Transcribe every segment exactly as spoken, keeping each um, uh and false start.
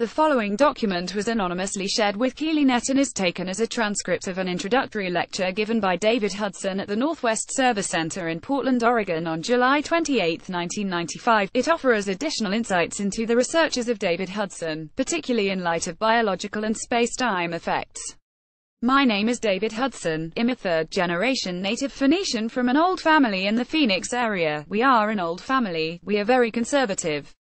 The following document was anonymously shared with KeelyNet and is taken as a transcript of an introductory lecture given by David Hudson at the Northwest Service Center in Portland, Oregon on July twenty-eighth, nineteen ninety-five. It offers additional insights into the researches of David Hudson, particularly in light of biological and space-time effects. My name is David Hudson. I'm a third-generation native Phoenician from an old family in the Phoenix area. We are an old family. We are very conservative.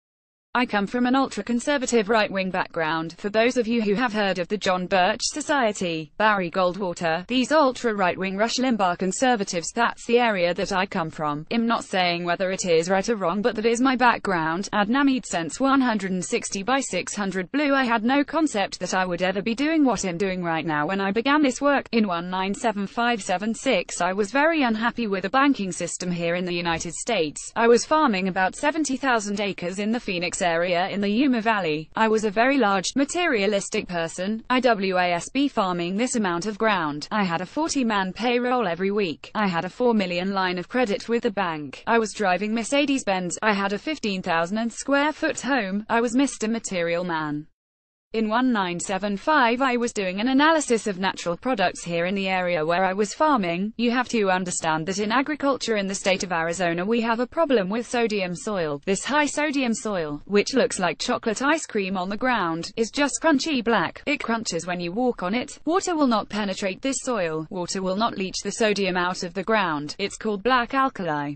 I come from an ultra-conservative right-wing background. For those of you who have heard of the John Birch Society, Barry Goldwater, these ultra-right-wing Rush Limbaugh conservatives, that's the area that I come from. I'm not saying whether it is right or wrong, but that is my background. Ad Namid since one sixty by six hundred Blue. I had no concept that I would ever be doing what I'm doing right now when I began this work. In nineteen seventy-five seventy-six I was very unhappy with the banking system here in the United States. I was farming about seventy thousand acres in the Phoenix area in the Yuma Valley. I was a very large, materialistic person. I wasn't farming this amount of ground. I had a forty man payroll every week. I had a four million line of credit with the bank. I was driving Mercedes-Benz. I had a fifteen thousand square foot home. I was Mister Material Man. In nineteen seventy-five I was doing an analysis of natural products here in the area where I was farming. You have to understand that in agriculture in the state of Arizona we have a problem with sodium soil. This high sodium soil, which looks like chocolate ice cream on the ground, is just crunchy black. It crunches when you walk on it. Water will not penetrate this soil. Water will not leach the sodium out of the ground. It's called black alkali.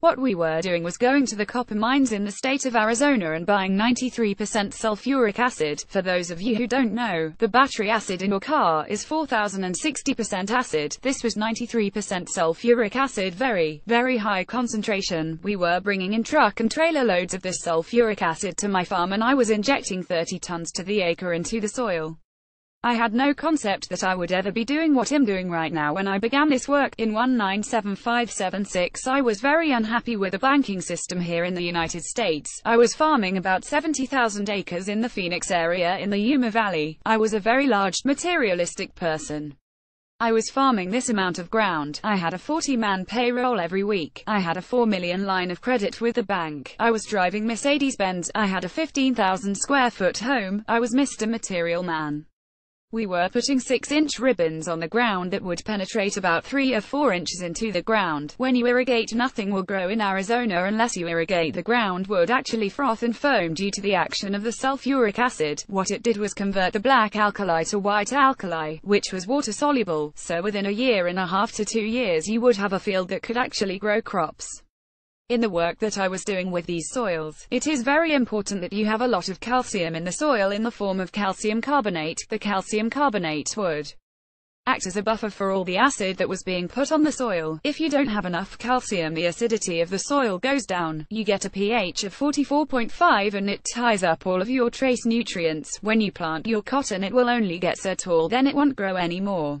What we were doing was going to the copper mines in the state of Arizona and buying ninety-three percent sulfuric acid. For those of you who don't know, the battery acid in your car is four thousand sixty percent acid. This was ninety-three percent sulfuric acid, very, very high concentration. We were bringing in truck and trailer loads of this sulfuric acid to my farm and I was injecting thirty tons to the acre into the soil. I had no concept that I would ever be doing what I'm doing right now when I began this work. In nineteen seventy-five seventy-six I was very unhappy with the banking system here in the United States. I was farming about seventy thousand acres in the Phoenix area in the Yuma Valley. I was a very large, materialistic person. I was farming this amount of ground. I had a forty man payroll every week. I had a four million line of credit with the bank. I was driving Mercedes-Benz. I had a fifteen thousand square foot home. I was Mister Material Man. We were putting six inch ribbons on the ground that would penetrate about three or four inches into the ground. When you irrigate, nothing will grow in Arizona unless you irrigate. The ground would actually froth and foam due to the action of the sulfuric acid. What it did was convert the black alkali to white alkali, which was water-soluble, so within a year and a half to two years you would have a field that could actually grow crops. In the work that I was doing with these soils, it is very important that you have a lot of calcium in the soil in the form of calcium carbonate. The calcium carbonate would act as a buffer for all the acid that was being put on the soil. If you don't have enough calcium, the acidity of the soil goes down. You get a pH of forty-four point five and it ties up all of your trace nutrients. When you plant your cotton, it will only get so tall, then it won't grow anymore.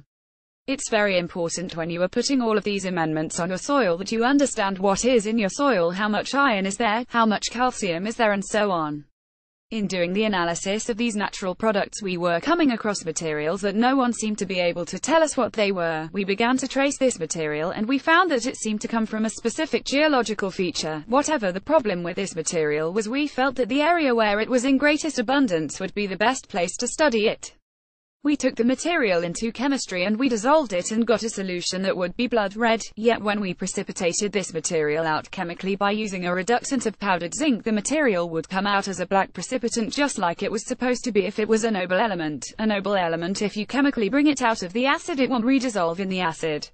It's very important when you are putting all of these amendments on your soil that you understand what is in your soil, how much iron is there, how much calcium is there, and so on. In doing the analysis of these natural products we were coming across materials that no one seemed to be able to tell us what they were. We began to trace this material and we found that it seemed to come from a specific geological feature. Whatever the problem with this material was, we felt that the area where it was in greatest abundance would be the best place to study it. We took the material into chemistry and we dissolved it and got a solution that would be blood red, yet when we precipitated this material out chemically by using a reductant of powdered zinc, the material would come out as a black precipitant, just like it was supposed to be if it was a noble element. A noble element, if you chemically bring it out of the acid, it won't redissolve in the acid.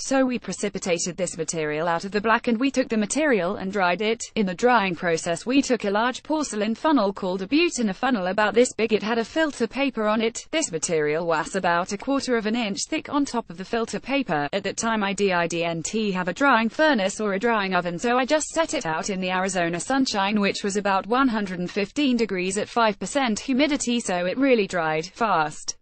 So we precipitated this material out of the black and we took the material and dried it. In the drying process we took a large porcelain funnel called a butena funnel about this big. It had a filter paper on it. This material was about a quarter of an inch thick on top of the filter paper. At that time I didn't have a drying furnace or a drying oven, so I just set it out in the Arizona sunshine, which was about one hundred fifteen degrees at five percent humidity, so it really dried fast.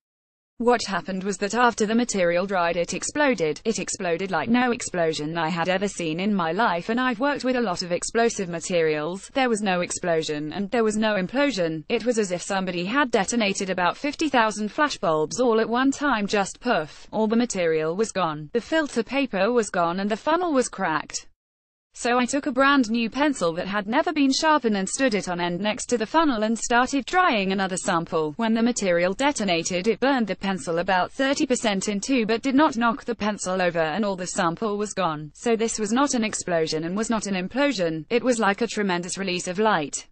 What happened was that after the material dried, it exploded. It exploded like no explosion I had ever seen in my life, and I've worked with a lot of explosive materials. There was no explosion and there was no implosion. It was as if somebody had detonated about fifty thousand flashbulbs all at one time, just puff. All the material was gone, the filter paper was gone, and the funnel was cracked. So I took a brand new pencil that had never been sharpened and stood it on end next to the funnel and started trying another sample. When the material detonated, it burned the pencil about thirty percent in two but did not knock the pencil over, and all the sample was gone. So this was not an explosion and was not an implosion. It was like a tremendous release of light.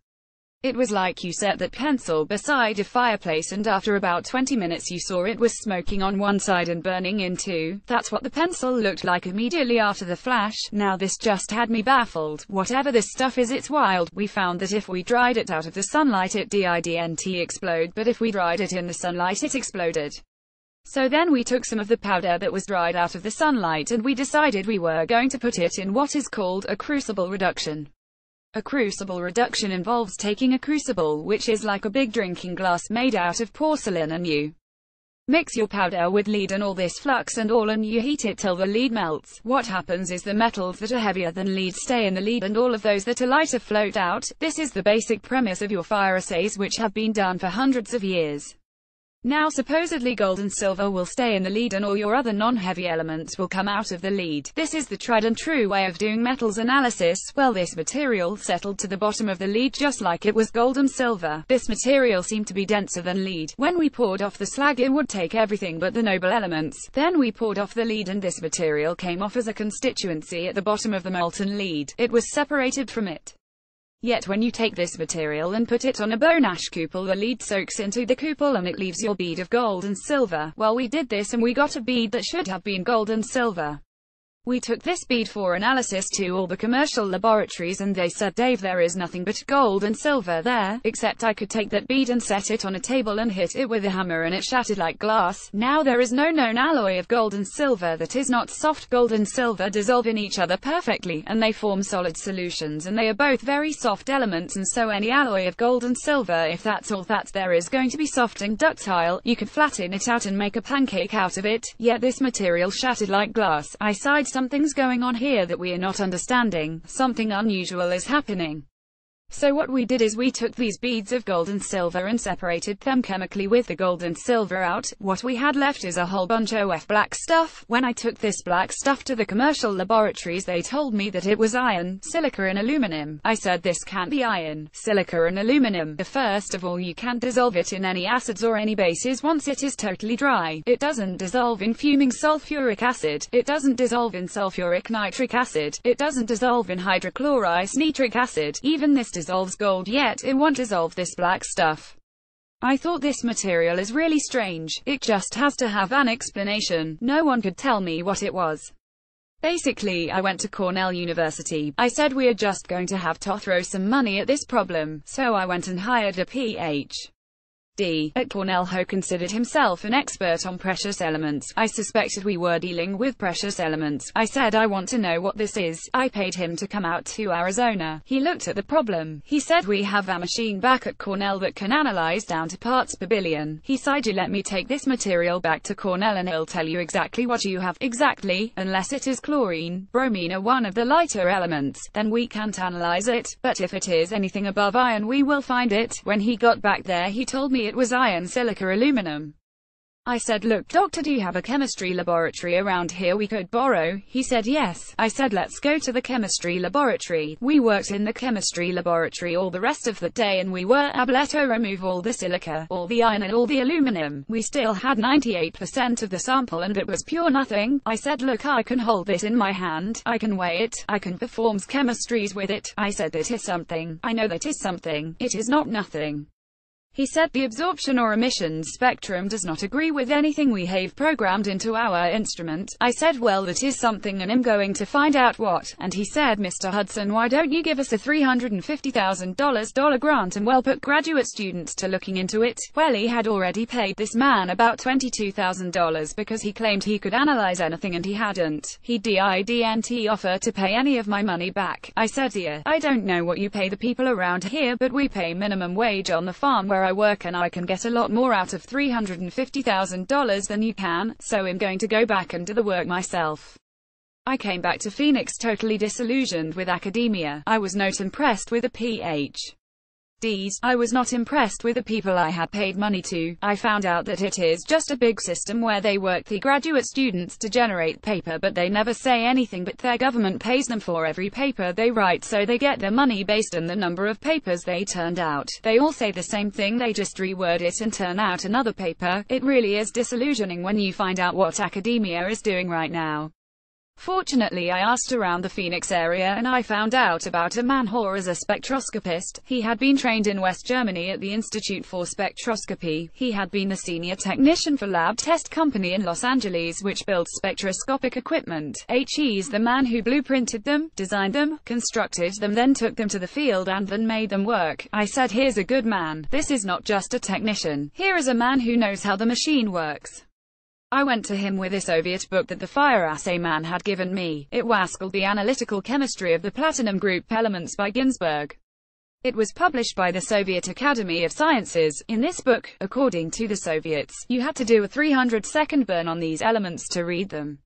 It was like you set that pencil beside a fireplace and after about twenty minutes you saw it was smoking on one side and burning in two. That's what the pencil looked like immediately after the flash. Now this just had me baffled. Whatever this stuff is, it's wild. We found that if we dried it out of the sunlight it didn't explode, but if we dried it in the sunlight it exploded. So then we took some of the powder that was dried out of the sunlight and we decided we were going to put it in what is called a crucible reduction. A crucible reduction involves taking a crucible, which is like a big drinking glass made out of porcelain, and you mix your powder with lead and all this flux and all, and you heat it till the lead melts. What happens is the metals that are heavier than lead stay in the lead and all of those that are lighter float out. This is the basic premise of your fire assays, which have been done for hundreds of years. Now supposedly gold and silver will stay in the lead and all your other non-heavy elements will come out of the lead. This is the tried and true way of doing metals analysis. Well, this material settled to the bottom of the lead just like it was gold and silver. This material seemed to be denser than lead. When we poured off the slag it would take everything but the noble elements. Then we poured off the lead and this material came off as a constituency at the bottom of the molten lead. It was separated from it. Yet when you take this material and put it on a bone ash cupel, the lead soaks into the cupel and it leaves your bead of gold and silver. Well, we did this and we got a bead that should have been gold and silver. We took this bead for analysis to all the commercial laboratories and they said, "Dave, there is nothing but gold and silver there," except I could take that bead and set it on a table and hit it with a hammer and it shattered like glass. Now there is no known alloy of gold and silver that is not soft. Gold and silver dissolve in each other perfectly, and they form solid solutions, and they are both very soft elements, and so any alloy of gold and silver, if that's all that there is, going to be soft and ductile. You could flatten it out and make a pancake out of it, yet this material shattered like glass. I sighed. Something's going on here that we are not understanding. Something unusual is happening. So what we did is we took these beads of gold and silver and separated them chemically with the gold and silver out. What we had left is a whole bunch of black stuff. When I took this black stuff to the commercial laboratories, they told me that it was iron, silica and aluminum. I said, "This can't be iron, silica and aluminum. First of all, you can't dissolve it in any acids or any bases once it is totally dry. It doesn't dissolve in fuming sulfuric acid. It doesn't dissolve in sulfuric nitric acid. It doesn't dissolve in hydrochlorous nitric acid. Even this dissolves gold, yet it won't dissolve this black stuff." I thought, this material is really strange. It just has to have an explanation. No one could tell me what it was. Basically, I went to Cornell University. I said, "We are just going to have to throw some money at this problem." So I went and hired a P H D at Cornell who considered himself an expert on precious elements. I suspected we were dealing with precious elements. I said, "I want to know what this is." I paid him to come out to Arizona. He looked at the problem. He said, "We have a machine back at Cornell that can analyze down to parts per billion." He said, "You let me take this material back to Cornell and it'll tell you exactly what you have, exactly, unless it is chlorine, bromine or one of the lighter elements, then we can't analyze it, but if it is anything above iron we will find it." When he got back there he told me it was iron, silica, aluminum. I said, "Look, doctor, do you have a chemistry laboratory around here we could borrow?" He said, "Yes." I said, "Let's go to the chemistry laboratory." We worked in the chemistry laboratory all the rest of the day and we were able to remove all the silica, all the iron and all the aluminum. We still had ninety-eight percent of the sample and it was pure nothing. I said, "Look, I can hold this in my hand, I can weigh it, I can perform chemistries with it." I said, "That is something. I know that is something. It is not nothing." He said, "The absorption or emissions spectrum does not agree with anything we have programmed into our instrument." I said, "Well, that is something and I'm going to find out what." And he said, "Mister Hudson, why don't you give us a three hundred fifty thousand dollars grant and we'll put graduate students to looking into it?" Well, he had already paid this man about twenty-two thousand dollars because he claimed he could analyze anything and he hadn't. He didn't offer to pay any of my money back. I said, "Dear, I don't know what you pay the people around here, but we pay minimum wage on the farm where I work and I can get a lot more out of three hundred fifty thousand dollars than you can, so I'm going to go back and do the work myself." I came back to Phoenix totally disillusioned with academia. I was not impressed with a P H D PhDs, I was not impressed with the people I had paid money to. I found out that it is just a big system where they work the graduate students to generate paper, but they never say anything, but their government pays them for every paper they write, so they get their money based on the number of papers they turned out. They all say the same thing, they just reword it and turn out another paper. It really is disillusioning when you find out what academia is doing right now. Fortunately, I asked around the Phoenix area and I found out about a man who is a spectroscopist. He had been trained in West Germany at the Institute for Spectroscopy. He had been a senior technician for Lab Test Company in Los Angeles, which builds spectroscopic equipment. He is the man who blueprinted them, designed them, constructed them, then took them to the field and then made them work. I said, here's a good man. This is not just a technician. Here is a man who knows how the machine works. I went to him with a Soviet book that the fire assay man had given me. It was called The Analytical Chemistry of the Platinum Group Elements by Ginsburg. It was published by the Soviet Academy of Sciences. In this book, according to the Soviets, you had to do a three hundred second burn on these elements to read them.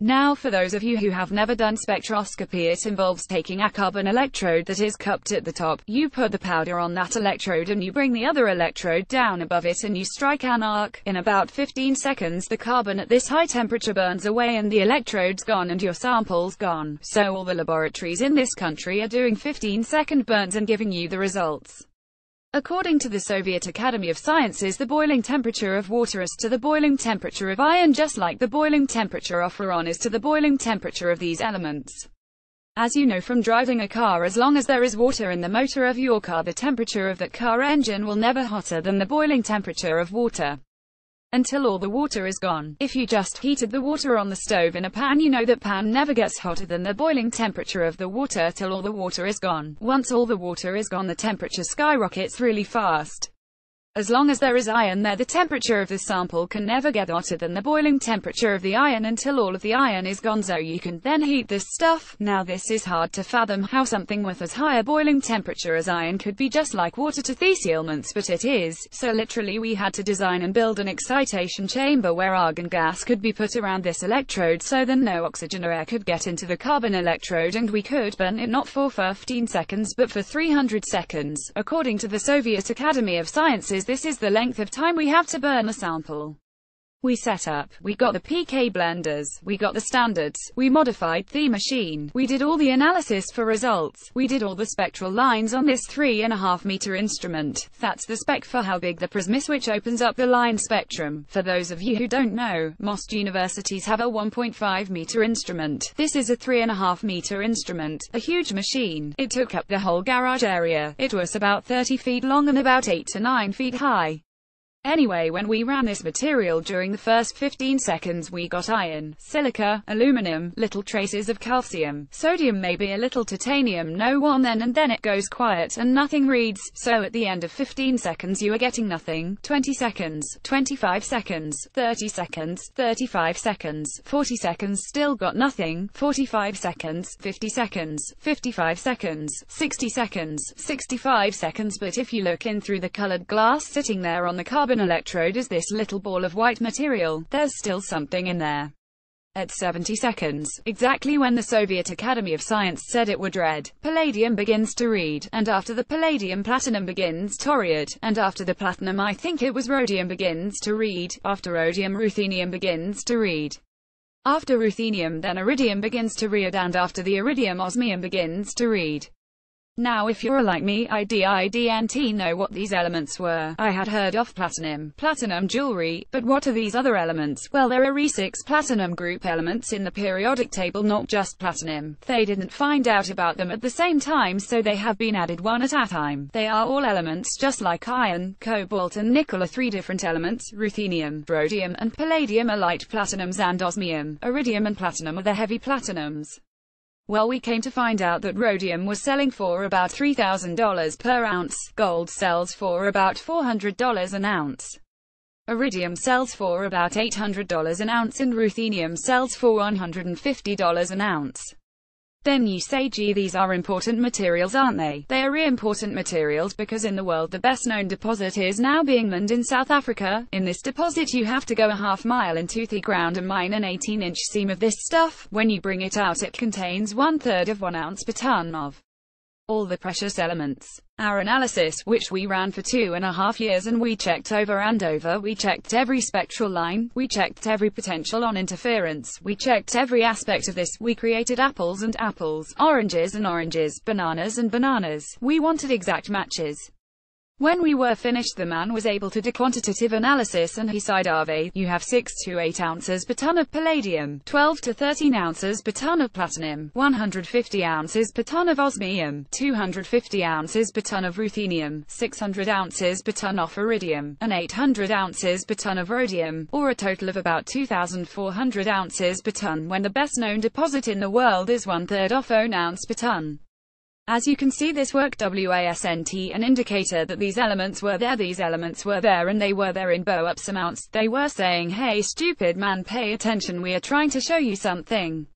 Now, for those of you who have never done spectroscopy, it involves taking a carbon electrode that is cupped at the top. You put the powder on that electrode and you bring the other electrode down above it and you strike an arc. In about fifteen seconds, the carbon at this high temperature burns away and the electrode's gone and your sample's gone. So all the laboratories in this country are doing fifteen second burns and giving you the results. According to the Soviet Academy of Sciences, the boiling temperature of water is to the boiling temperature of iron, just like the boiling temperature of boron is to the boiling temperature of these elements. As you know from driving a car, as long as there is water in the motor of your car, the temperature of that car engine will never be hotter than the boiling temperature of water, until all the water is gone. If you just heated the water on the stove in a pan, you know that pan never gets hotter than the boiling temperature of the water till all the water is gone. Once all the water is gone, the temperature skyrockets really fast. As long as there is iron there, the temperature of the sample can never get hotter than the boiling temperature of the iron until all of the iron is gone, so you can then heat this stuff. Now, this is hard to fathom, how something with as high a boiling temperature as iron could be just like water to these elements, but it is. So literally we had to design and build an excitation chamber where argon gas could be put around this electrode so then no oxygen or air could get into the carbon electrode, and we could burn it not for fifteen seconds but for three hundred seconds. According to the Soviet Academy of Sciences, this is the length of time we have to burn a sample. We set up, we got the P K blenders, we got the standards, we modified the machine, we did all the analysis for results, we did all the spectral lines on this three and a half meter instrument. That's the spec for how big the prism is, which opens up the line spectrum. For those of you who don't know, most universities have a one point five meter instrument. This is a three and a half meter instrument, a huge machine. It took up the whole garage area. It was about thirty feet long and about eight to nine feet high. Anyway, when we ran this material during the first fifteen seconds, we got iron, silica, aluminum, little traces of calcium, sodium, maybe a little titanium, no one then, and then it goes quiet and nothing reads. So at the end of fifteen seconds you are getting nothing. Twenty seconds, twenty-five seconds, thirty seconds, thirty-five seconds, forty seconds, still got nothing. Forty-five seconds, fifty seconds, fifty-five seconds, sixty seconds, sixty-five seconds. But if you look in through the colored glass, sitting there on the carbon electrode is this little ball of white material. There's still something in there. At seventy seconds, exactly when the Soviet Academy of Science said it would read, palladium begins to read, and after the palladium, platinum begins to read, and after the platinum, I think it was rhodium begins to read, after rhodium, ruthenium begins to read, after ruthenium, then iridium begins to read, and after the iridium, osmium begins to read. Now, if you're like me, I didn't know what these elements were. I had heard of platinum, platinum jewelry, but what are these other elements? Well, there are six platinum group elements in the periodic table, not just platinum. They didn't find out about them at the same time, so they have been added one at a time. They are all elements just like iron, cobalt and nickel are three different elements. Ruthenium, rhodium and palladium are light platinums, and osmium, iridium and platinum are the heavy platinums. Well, we came to find out that rhodium was selling for about three thousand dollars per ounce, gold sells for about four hundred dollars an ounce, iridium sells for about eight hundred dollars an ounce, and ruthenium sells for one hundred fifty dollars an ounce. Then you say, gee, these are important materials, aren't they? They are important materials because in the world the best known deposit is now being mined in South Africa. In this deposit you have to go a half mile into the ground and mine an eighteen inch seam of this stuff. When you bring it out, it contains one third of one ounce per ton of all the precious elements. Our analysis, which we ran for two and a half years and we checked over and over, we checked every spectral line, we checked every potential on interference, we checked every aspect of this, we created apples and apples, oranges and oranges, bananas and bananas, we wanted exact matches. When we were finished, the man was able to do quantitative analysis and he sighed, "Arve, you have six to eight ounces per ton of palladium, twelve to thirteen ounces per ton of platinum, one hundred fifty ounces per ton of osmium, two hundred fifty ounces per ton of ruthenium, six hundred ounces per ton of iridium, and eight hundred ounces per ton of rhodium, or a total of about two thousand four hundred ounces per ton when the best known deposit in the world is one-third of an ounce per ton." As you can see, this work wasn't an indicator that these elements were there, these elements were there and they were there in blow-ups amounts. They were saying, "Hey stupid man, pay attention, we are trying to show you something."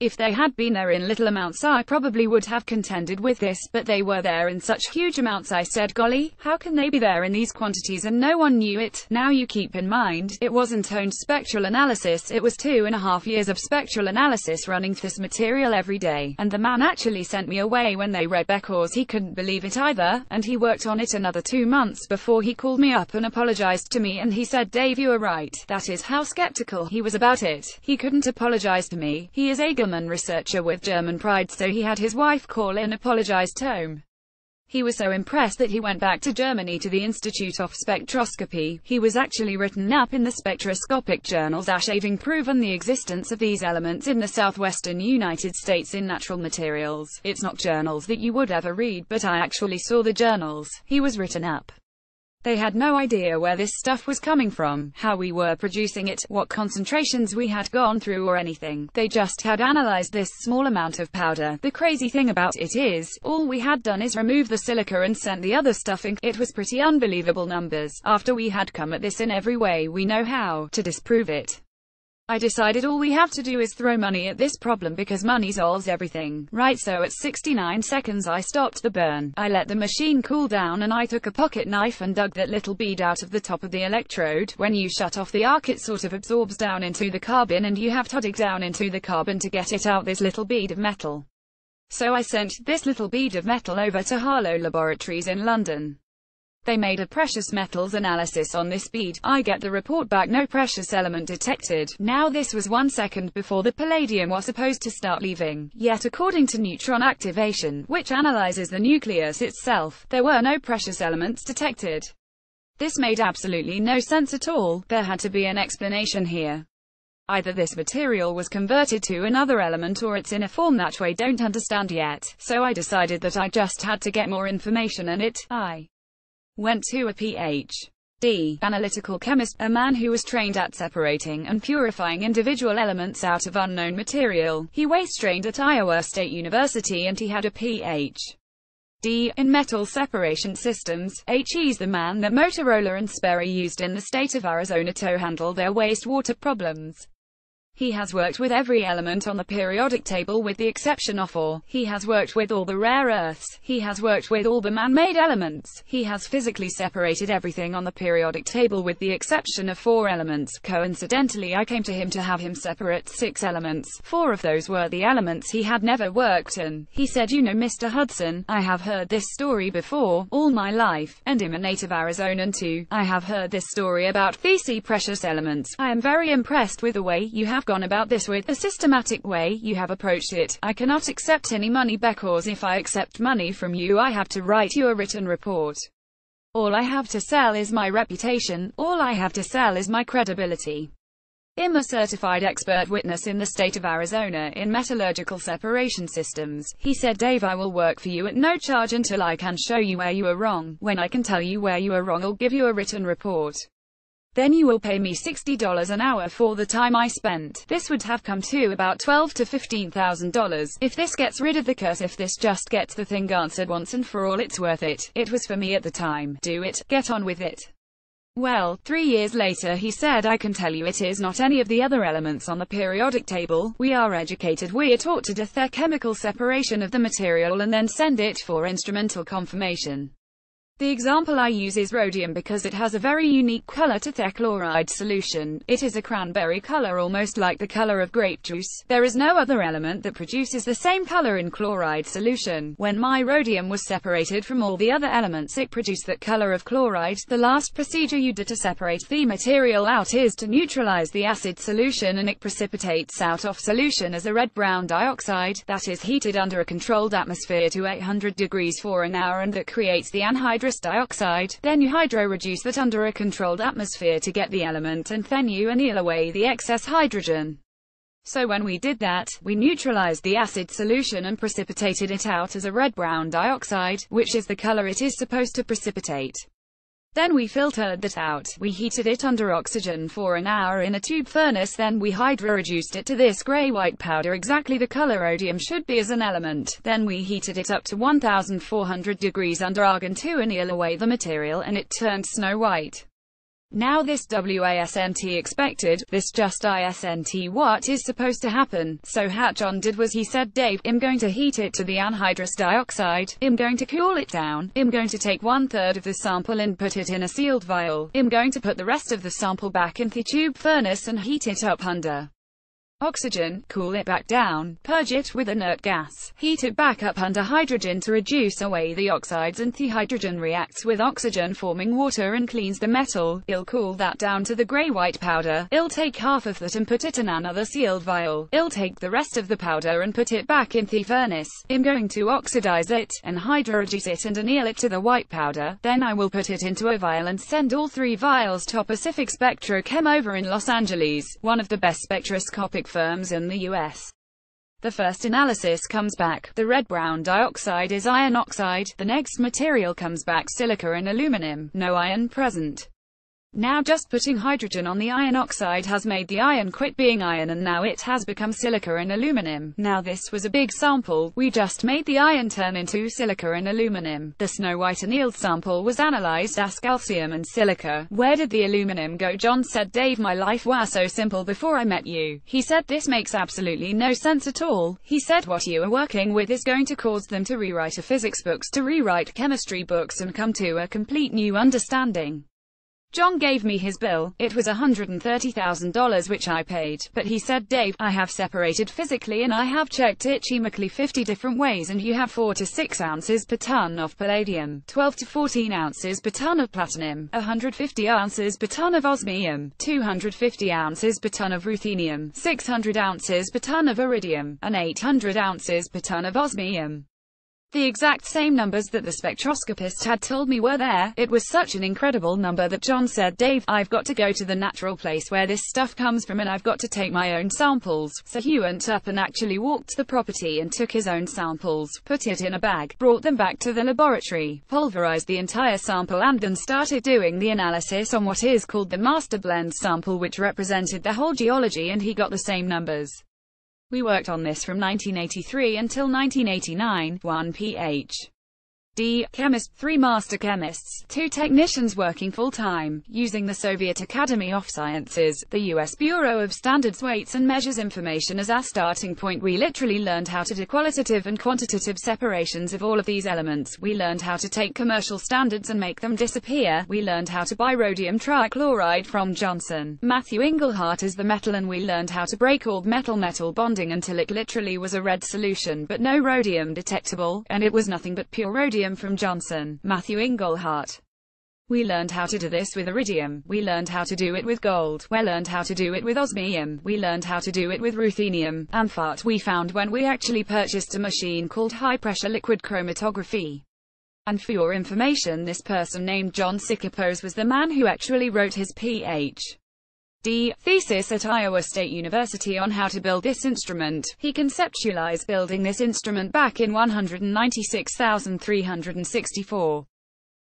If they had been there in little amounts I probably would have contended with this, but they were there in such huge amounts I said, "Golly, how can they be there in these quantities and no one knew it?" Now you keep in mind, it wasn't own spectral analysis, it was two and a half years of spectral analysis running this material every day, and the man actually sent me away when they read Beckor's. He couldn't believe it either, and he worked on it another two months before he called me up and apologized to me, and he said, "Dave, you were right." That is how skeptical he was about it. He couldn't apologize to me, he is a German researcher with German pride, so he had his wife call in, apologized home. He was so impressed that he went back to Germany to the Institute of Spectroscopy. He was actually written up in the spectroscopic journals as having proven the existence of these elements in the southwestern United States in natural materials. It's not journals that you would ever read, but I actually saw the journals. He was written up. They had no idea where this stuff was coming from, how we were producing it, what concentrations we had gone through or anything. They just had analyzed this small amount of powder. The crazy thing about it is, all we had done is remove the silica and sent the other stuff in. It was pretty unbelievable numbers, after we had come at this in every way we know how, to disprove it. I decided all we have to do is throw money at this problem because money solves everything, right? So at sixty-nine seconds I stopped the burn, I let the machine cool down and I took a pocket knife and dug that little bead out of the top of the electrode. When you shut off the arc it sort of absorbs down into the carbon and you have to dig down into the carbon to get it out, this little bead of metal. So I sent this little bead of metal over to Harlow Laboratories in London. They made a precious metals analysis on this bead. I get the report back, no precious element detected. Now this was one second before the palladium was supposed to start leaving, yet according to neutron activation, which analyzes the nucleus itself, there were no precious elements detected. This made absolutely no sense at all. There had to be an explanation here. Either this material was converted to another element or it's in a form that we don't understand yet. So I decided that I just had to get more information, and it, I went to a P H D analytical chemist, a man who was trained at separating and purifying individual elements out of unknown material. He was trained at Iowa State University and he had a P H D in metal separation systems. He's the man that Motorola and Sperry used in the state of Arizona to handle their wastewater problems. He has worked with every element on the periodic table with the exception of ore. He has worked with all the rare earths. He has worked with all the man-made elements. He has physically separated everything on the periodic table with the exception of four elements. Coincidentally, I came to him to have him separate six elements. Four of those were the elements he had never worked in. He said, "You know, Mister Hudson, I have heard this story before, all my life, and I'm a native Arizonan too. I have heard this story about these precious elements. I am very impressed with the way you have gone about this, with a systematic way you have approached it. I cannot accept any money because if I accept money from you I have to write you a written report. All I have to sell is my reputation, all I have to sell is my credibility. I'm a certified expert witness in the state of Arizona in metallurgical separation systems." He said, "Dave, I will work for you at no charge until I can show you where you are wrong. When I can tell you where you are wrong, I'll give you a written report. Then you will pay me sixty dollars an hour for the time I spent." This would have come to about twelve thousand to fifteen thousand dollars. If this gets rid of the curse, if this just gets the thing answered once and for all, it's worth it. It was for me at the time. Do it. Get on with it. Well, three years later he said, "I can tell you it is not any of the other elements on the periodic table. We are educated, we are taught to do the chemical separation of the material and then send it for instrumental confirmation. The example I use is rhodium because it has a very unique color to the chloride solution. It is a cranberry color, almost like the color of grape juice. There is no other element that produces the same color in chloride solution. When my rhodium was separated from all the other elements, it produced that color of chloride. The last procedure you do to separate the material out is to neutralize the acid solution, and it precipitates out of solution as a red-brown dioxide that is heated under a controlled atmosphere to eight hundred degrees for an hour, and that creates the anhydrous dioxide. Then you hydro-reduce that under a controlled atmosphere to get the element, and then you anneal away the excess hydrogen. So when we did that, we neutralized the acid solution and precipitated it out as a red-brown dioxide, which is the color it is supposed to precipitate. Then we filtered that out, we heated it under oxygen for an hour in a tube furnace, then we hydro-reduced it to this grey-white powder, exactly the color rhodium should be as an element. Then we heated it up to one thousand four hundred degrees under argon to anneal away the material, and it turned snow-white. Now this wasn't expected, this just isn't what is supposed to happen, so what John did was he said, Dave, I'm going to heat it to the anhydrous dioxide, I'm going to cool it down, I'm going to take one third of the sample and put it in a sealed vial, I'm going to put the rest of the sample back in the tube furnace and heat it up under oxygen, cool it back down, purge it with inert gas, heat it back up under hydrogen to reduce away the oxides, and the hydrogen reacts with oxygen forming water and cleans the metal. It'll cool that down to the grey-white powder, it'll take half of that and put it in another sealed vial, it'll take the rest of the powder and put it back in the furnace, I'm going to oxidize it, and hydroreduce it and anneal it to the white powder, then I will put it into a vial and send all three vials to Pacific Spectrochem over in Los Angeles, one of the best spectroscopic firms in the U S. The first analysis comes back, the red-brown dioxide is iron oxide, the next material comes back silica and aluminum, no iron present. Now just putting hydrogen on the iron oxide has made the iron quit being iron, and now it has become silica and aluminum. Now this was a big sample, we just made the iron turn into silica and aluminum. The snow-white annealed sample was analyzed as calcium and silica. Where did the aluminum go? John said, Dave, my life was so simple before I met you. He said, this makes absolutely no sense at all. He said, what you are working with is going to cause them to rewrite a physics books, to rewrite chemistry books, and come to a complete new understanding. John gave me his bill, it was one hundred thirty thousand dollars, which I paid, but he said, Dave, I have separated physically and I have checked it chemically fifty different ways, and you have four to six ounces per ton of palladium, twelve to fourteen ounces per ton of platinum, one hundred fifty ounces per ton of osmium, two hundred fifty ounces per ton of ruthenium, six hundred ounces per ton of iridium, and eight hundred ounces per ton of osmium. The exact same numbers that the spectroscopist had told me were there. It was such an incredible number that John said, Dave, I've got to go to the natural place where this stuff comes from, and I've got to take my own samples. So he went up and actually walked the property and took his own samples, put it in a bag, brought them back to the laboratory, pulverized the entire sample, and then started doing the analysis on what is called the master blend sample, which represented the whole geology, and he got the same numbers. We worked on this from nineteen eighty-three until nineteen eighty-nine, one P H D chemist, three master chemists, two technicians working full-time, using the Soviet Academy of Sciences, the U S Bureau of Standards Weights and Measures information as our starting point. We literally learned how to do qualitative and quantitative separations of all of these elements. We learned how to take commercial standards and make them disappear. We learned how to buy rhodium trichloride from Johnson Matthey Engelhard as the metal, and we learned how to break all metal-metal bonding until it literally was a red solution but no rhodium detectable, and it was nothing but pure rhodium Rhodium from Johnson Matthey Engelhard. We learned how to do this with iridium, we learned how to do it with gold, we learned how to do it with osmium, we learned how to do it with ruthenium, and what we found when we actually purchased a machine called high-pressure liquid chromatography. And for your information, this person named John Sikipos was the man who actually wrote his P H D thesis at Iowa State University on how to build this instrument. He conceptualized building this instrument back in one hundred ninety-six thousand three hundred sixty-four.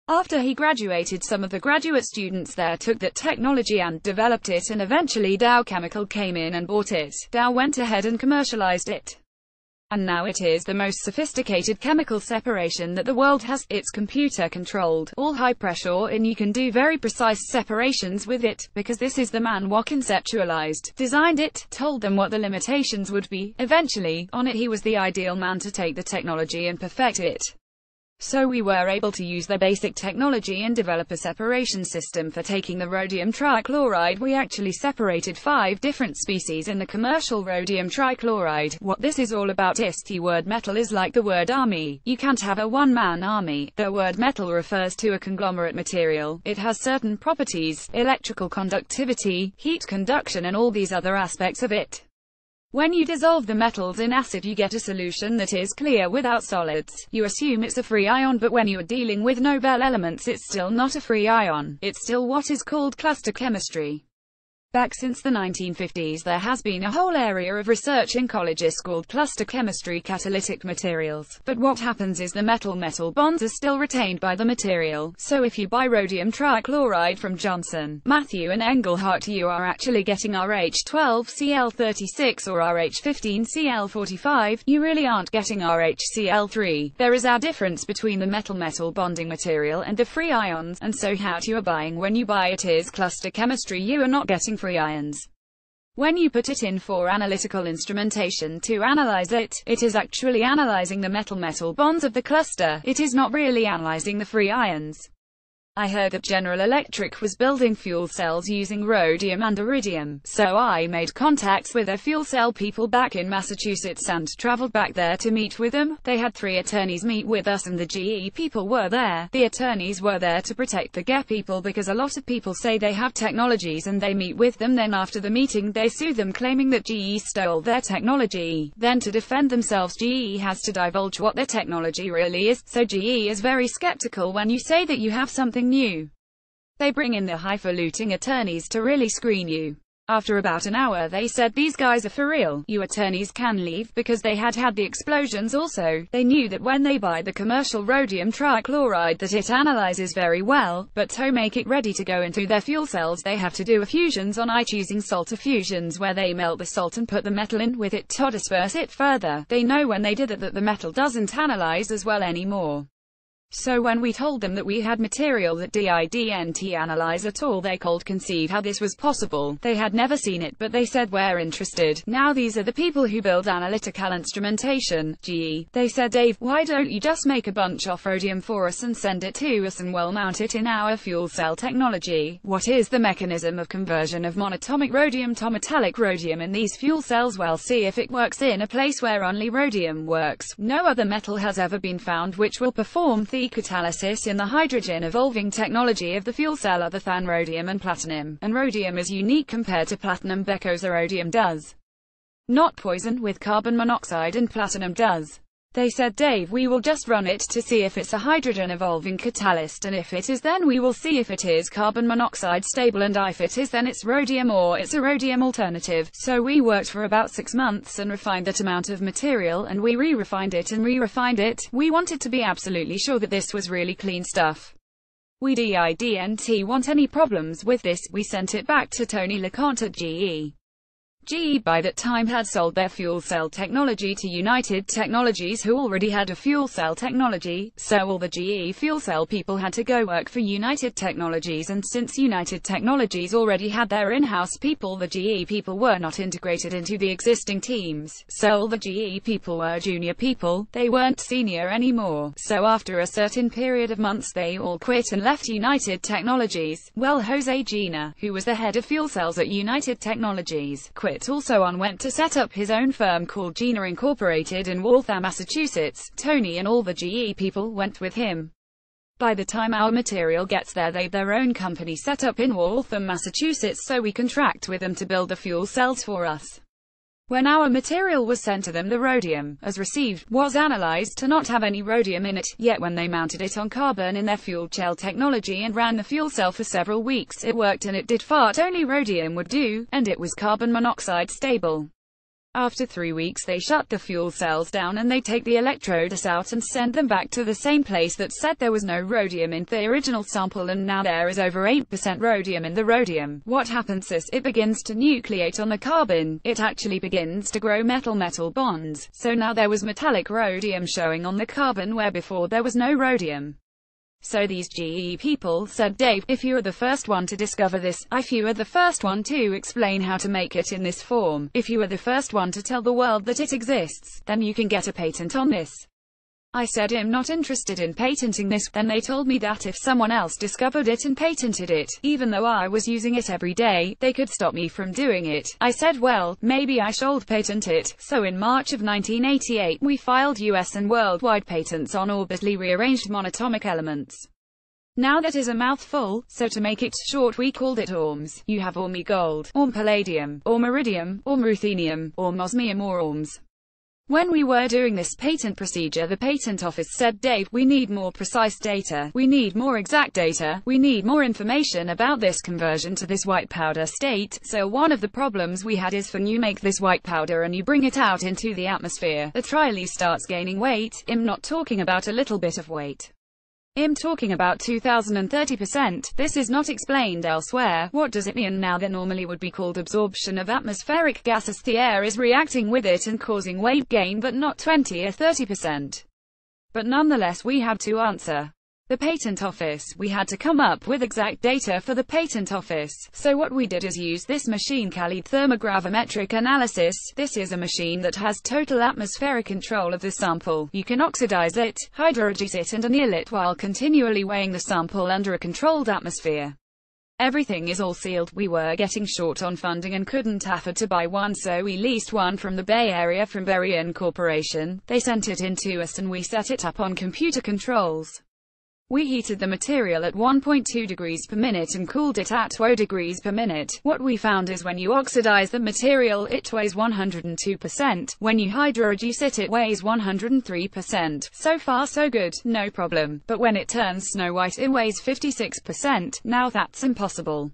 After he graduated, some of the graduate students there took that technology and developed it, and eventually Dow Chemical came in and bought it. Dow went ahead and commercialized it. And now it is the most sophisticated chemical separation that the world has. It's computer-controlled, all high-pressure, and you can do very precise separations with it, because this is the man who conceptualized, designed it, told them what the limitations would be. Eventually, on it he was the ideal man to take the technology and perfect it. So we were able to use their basic technology and develop a separation system for taking the rhodium trichloride. We actually separated five different species in the commercial rhodium trichloride. What this is all about is the word metal is like the word army. You can't have a one-man army. The word metal refers to a conglomerate material. It has certain properties, electrical conductivity, heat conduction and all these other aspects of it. When you dissolve the metals in acid you get a solution that is clear without solids. You assume it's a free ion, but when you are dealing with noble elements it's still not a free ion, it's still what is called cluster chemistry. Back since the nineteen fifties there has been a whole area of research in colleges called cluster chemistry catalytic materials, but what happens is the metal-metal bonds are still retained by the material, so if you buy rhodium trichloride from Johnson, Matthey and Engelhard you are actually getting R H twelve C l thirty-six or R H fifteen C l forty-five, you really aren't getting R H C l three. There is a difference between the metal-metal bonding material and the free ions, and so what you are buying when you buy it is cluster chemistry. You are not getting free ions. When you put it in for analytical instrumentation to analyze it, it is actually analyzing the metal-metal bonds of the cluster. It is not really analyzing the free ions. I heard that General Electric was building fuel cells using rhodium and iridium, so I made contacts with their fuel cell people back in Massachusetts and traveled back there to meet with them. They had three attorneys meet with us and the G E people were there. The attorneys were there to protect the G E people because a lot of people say they have technologies and they meet with them, then after the meeting they sue them claiming that G E stole their technology. Then to defend themselves G E has to divulge what their technology really is, so G E is very skeptical when you say that you have something new. They bring in the highfalutin attorneys to really screen you. After about an hour they said these guys are for real, you attorneys can leave, because they had had the explosions also. They knew that when they buy the commercial rhodium trichloride that it analyzes very well, but to make it ready to go into their fuel cells they have to do effusions on it using salt effusions where they melt the salt and put the metal in with it to disperse it further. They know when they did that that the metal doesn't analyze as well anymore. So when we told them that we had material that didn't analyze at all they could conceive how this was possible. They had never seen it, but they said we're interested. Now these are the people who build analytical instrumentation, G E. They said, Dave, why don't you just make a bunch of rhodium for us and send it to us and we'll mount it in our fuel cell technology. What is the mechanism of conversion of monatomic rhodium to metallic rhodium in these fuel cells? Well, see if it works in a place where only rhodium works. No other metal has ever been found which will perform the catalysis in the hydrogen evolving technology of the fuel cell other than rhodium and platinum, and rhodium is unique compared to platinum because rhodium does not poison with carbon monoxide and platinum does. They said, Dave, we will just run it to see if it's a hydrogen evolving catalyst, and if it is then we will see if it is carbon monoxide stable, and if it is then it's rhodium or it's a rhodium alternative. So we worked for about six months and refined that amount of material, and we re-refined it and re-refined it. We wanted to be absolutely sure that this was really clean stuff. We didn't want any problems with this. We sent it back to Tony LeConte at G E. G E by that time had sold their fuel cell technology to United Technologies, who already had a fuel cell technology, so all the G E fuel cell people had to go work for United Technologies, and since United Technologies already had their in-house people, the G E people were not integrated into the existing teams, so all the G E people were junior people, they weren't senior anymore, so after a certain period of months they all quit and left United Technologies. Well, Jose Gina, who was the head of fuel cells at United Technologies, quit also on went to set up his own firm called Gina Incorporated in Waltham, Massachusetts. Tony and all the G E people went with him. By the time our material gets there they've their own company set up in Waltham, Massachusetts, so we contract with them to build the fuel cells for us. When our material was sent to them the rhodium, as received, was analyzed to not have any rhodium in it, yet when they mounted it on carbon in their fuel cell technology and ran the fuel cell for several weeks it worked, and it did what only rhodium would do, and it was carbon monoxide stable. After three weeks they shut the fuel cells down and they take the electrodes out and send them back to the same place that said there was no rhodium in the original sample, and now there is over eight percent rhodium in the rhodium. What happens is it begins to nucleate on the carbon, it actually begins to grow metal-metal bonds, so now there was metallic rhodium showing on the carbon where before there was no rhodium. So these G E people said, Dave, if you are the first one to discover this, if you are the first one to explain how to make it in this form, if you are the first one to tell the world that it exists, then you can get a patent on this. I said I'm not interested in patenting this, then they told me that if someone else discovered it and patented it, even though I was using it every day, they could stop me from doing it. I said, well, maybe I should patent it. So in March of nineteen eighty-eight, we filed U S and worldwide patents on orbitally rearranged monatomic elements. Now that is a mouthful, so to make it short we called it ORMS. You have ORMI gold, ORM palladium, ORM iridium, ORM ruthenium, ORM osmium or ORMS. When we were doing this patent procedure, the patent office said, Dave, we need more precise data, we need more exact data, we need more information about this conversion to this white powder state. So one of the problems we had is when you make this white powder and you bring it out into the atmosphere, the trolley starts gaining weight. I'm not talking about a little bit of weight. I'm talking about two thousand thirty percent, this is not explained elsewhere. What does it mean now that normally would be called absorption of atmospheric gases? The air is reacting with it and causing weight gain, but not twenty or thirty percent. But nonetheless we had to answer the patent office. We had to come up with exact data for the patent office. So what we did is use this machine, Khalid thermogravimetric analysis. This is a machine that has total atmospheric control of the sample. You can oxidize it, hydrogease it and anneal it while continually weighing the sample under a controlled atmosphere. Everything is all sealed. We were getting short on funding and couldn't afford to buy one, so we leased one from the Bay Area from Varian Corporation. They sent it in to us and we set it up on computer controls. We heated the material at one point two degrees per minute and cooled it at zero degrees per minute. What we found is when you oxidize the material it weighs one hundred two percent, when you hydrogease it it weighs one hundred three percent. So far so good, no problem. But when it turns snow white it weighs fifty-six percent, now that's impossible.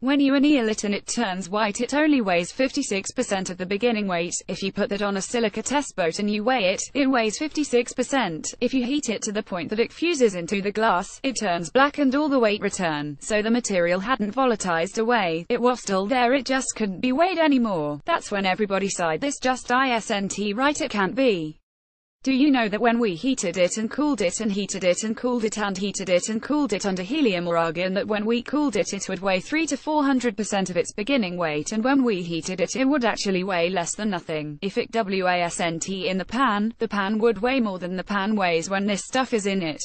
When you anneal it and it turns white it only weighs fifty-six percent of the beginning weight. If you put that on a silica test boat and you weigh it, it weighs fifty-six percent. If you heat it to the point that it fuses into the glass, it turns black and all the weight return. So the material hadn't volatilized away, it was still there, it just couldn't be weighed anymore. That's when everybody sighed, this just isn't right, it can't be. Do you know that when we heated it and cooled it and heated it and cooled it and heated it and cooled it under helium or argon, that when we cooled it it would weigh three to four hundred percent of its beginning weight, and when we heated it it would actually weigh less than nothing. If it wasn't in the pan, the pan would weigh more than the pan weighs when this stuff is in it.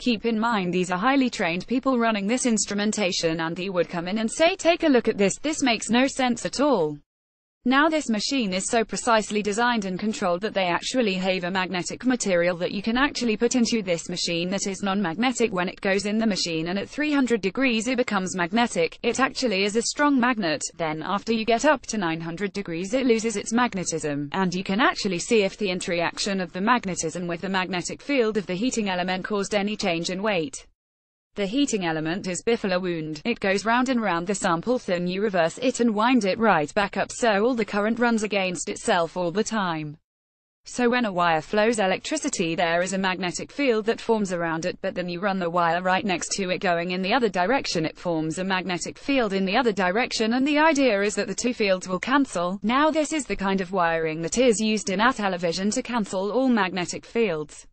Keep in mind these are highly trained people running this instrumentation, and they would come in and say, take a look at this, this makes no sense at all. Now this machine is so precisely designed and controlled that they actually have a magnetic material that you can actually put into this machine that is non-magnetic when it goes in the machine, and at three hundred degrees it becomes magnetic. It actually is a strong magnet. Then after you get up to nine hundred degrees it loses its magnetism, and you can actually see if the interaction of the magnetism with the magnetic field of the heating element caused any change in weight. The heating element is bifilar wound, it goes round and round the sample, then you reverse it and wind it right back up, so all the current runs against itself all the time. So when a wire flows electricity there is a magnetic field that forms around it, but then you run the wire right next to it going in the other direction, it forms a magnetic field in the other direction, and the idea is that the two fields will cancel. Now this is the kind of wiring that is used in our television to cancel all magnetic fields.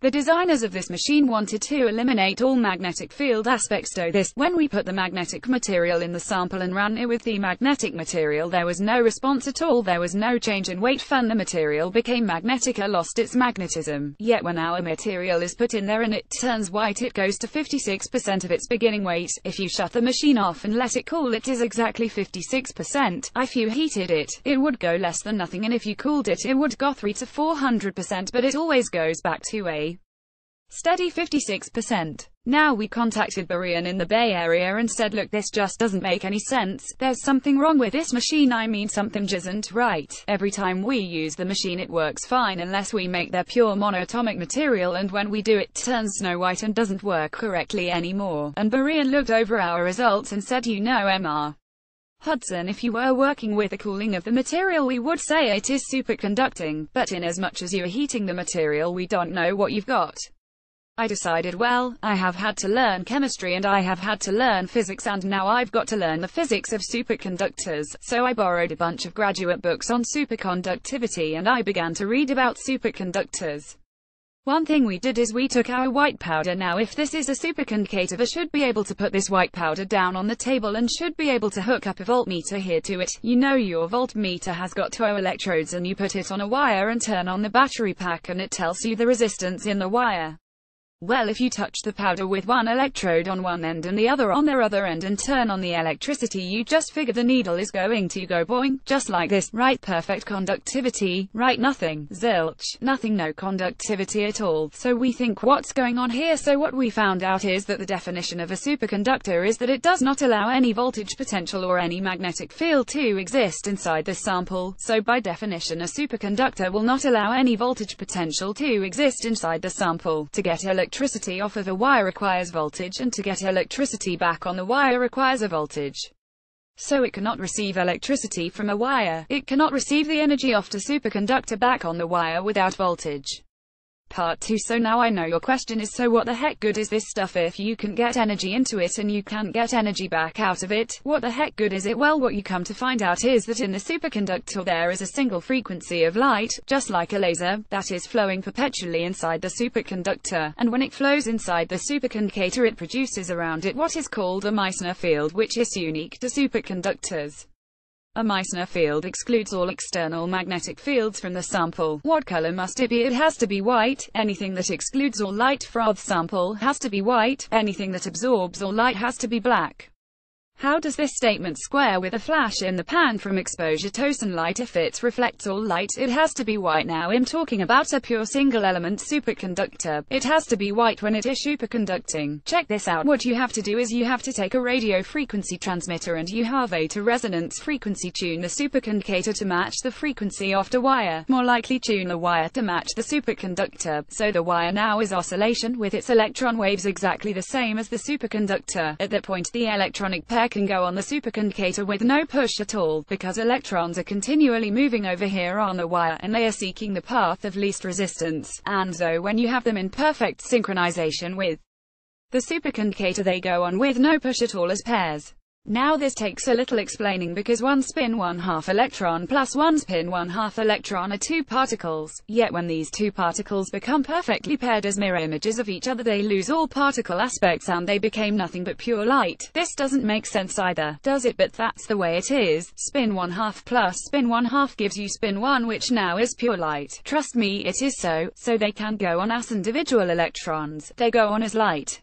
The designers of this machine wanted to eliminate all magnetic field aspects, so this, when we put the magnetic material in the sample and ran it with the magnetic material, there was no response at all, there was no change in weight, when the material became magnetic it lost its magnetism. Yet when our material is put in there and it turns white it goes to fifty-six percent of its beginning weight. If you shut the machine off and let it cool it is exactly fifty-six percent, if you heated it, it would go less than nothing, and if you cooled it it would go three to four hundred percent, but it always goes back to a steady fifty-six percent. Now we contacted Varian in the Bay Area and said, look, this just doesn't make any sense, there's something wrong with this machine, I mean something isn't right. Every time we use the machine it works fine unless we make their pure monatomic material, and when we do it turns snow white and doesn't work correctly anymore. And Varian looked over our results and said, you know, Mister Hudson, if you were working with the cooling of the material we would say it is superconducting, but in as much as you are heating the material we don't know what you've got. I decided, well, I have had to learn chemistry and I have had to learn physics, and now I've got to learn the physics of superconductors. So I borrowed a bunch of graduate books on superconductivity and I began to read about superconductors. One thing we did is we took our white powder. Now if this is a superconcator, I should be able to put this white powder down on the table and should be able to hook up a voltmeter here to it. You know your voltmeter has got two electrodes and you put it on a wire and turn on the battery pack and it tells you the resistance in the wire. Well, if you touch the powder with one electrode on one end and the other on their other end and turn on the electricity, you just figure the needle is going to go boing, just like this, right? Perfect conductivity, right? Nothing, zilch, nothing, no conductivity at all. So we think, what's going on here? So what we found out is that the definition of a superconductor is that it does not allow any voltage potential or any magnetic field to exist inside the sample. So by definition, a superconductor will not allow any voltage potential to exist inside the sample. To get electricity off of a wire requires voltage, and to get electricity back on the wire requires a voltage. So it cannot receive electricity from a wire, it cannot receive the energy off the superconductor back on the wire without voltage. Part two. So now I know your question is, so what the heck good is this stuff if you can get energy into it and you can't get energy back out of it? What the heck good is it? Well, what you come to find out is that in the superconductor there is a single frequency of light, just like a laser, that is flowing perpetually inside the superconductor, and when it flows inside the superconductor it produces around it what is called a Meissner field, which is unique to superconductors. A Meissner field excludes all external magnetic fields from the sample. What color must it be? It has to be white. Anything that excludes all light from the sample has to be white. Anything that absorbs all light has to be black. How does this statement square with a flash in the pan from exposure to sunlight? If it reflects all light, it has to be white. Now I'm talking about a pure single element superconductor. It has to be white when it is superconducting. Check this out. What you have to do is you have to take a radio frequency transmitter and you have to resonance frequency tune the superconductor to match the frequency of the wire. More likely tune the wire to match the superconductor. So the wire now is oscillation with its electron waves exactly the same as the superconductor. At that point the electronic pair can go on the superconductor with no push at all, because electrons are continually moving over here on the wire, and they are seeking the path of least resistance, and so when you have them in perfect synchronization with the superconductor they go on with no push at all as pairs. Now this takes a little explaining, because one spin one half electron plus one spin one half electron are two particles, yet when these two particles become perfectly paired as mirror images of each other they lose all particle aspects and they became nothing but pure light. This doesn't make sense either, does it? But that's the way it is. Spin one half plus spin one half gives you spin one, which now is pure light. Trust me, it is so. So they can go on as individual electrons, they go on as light.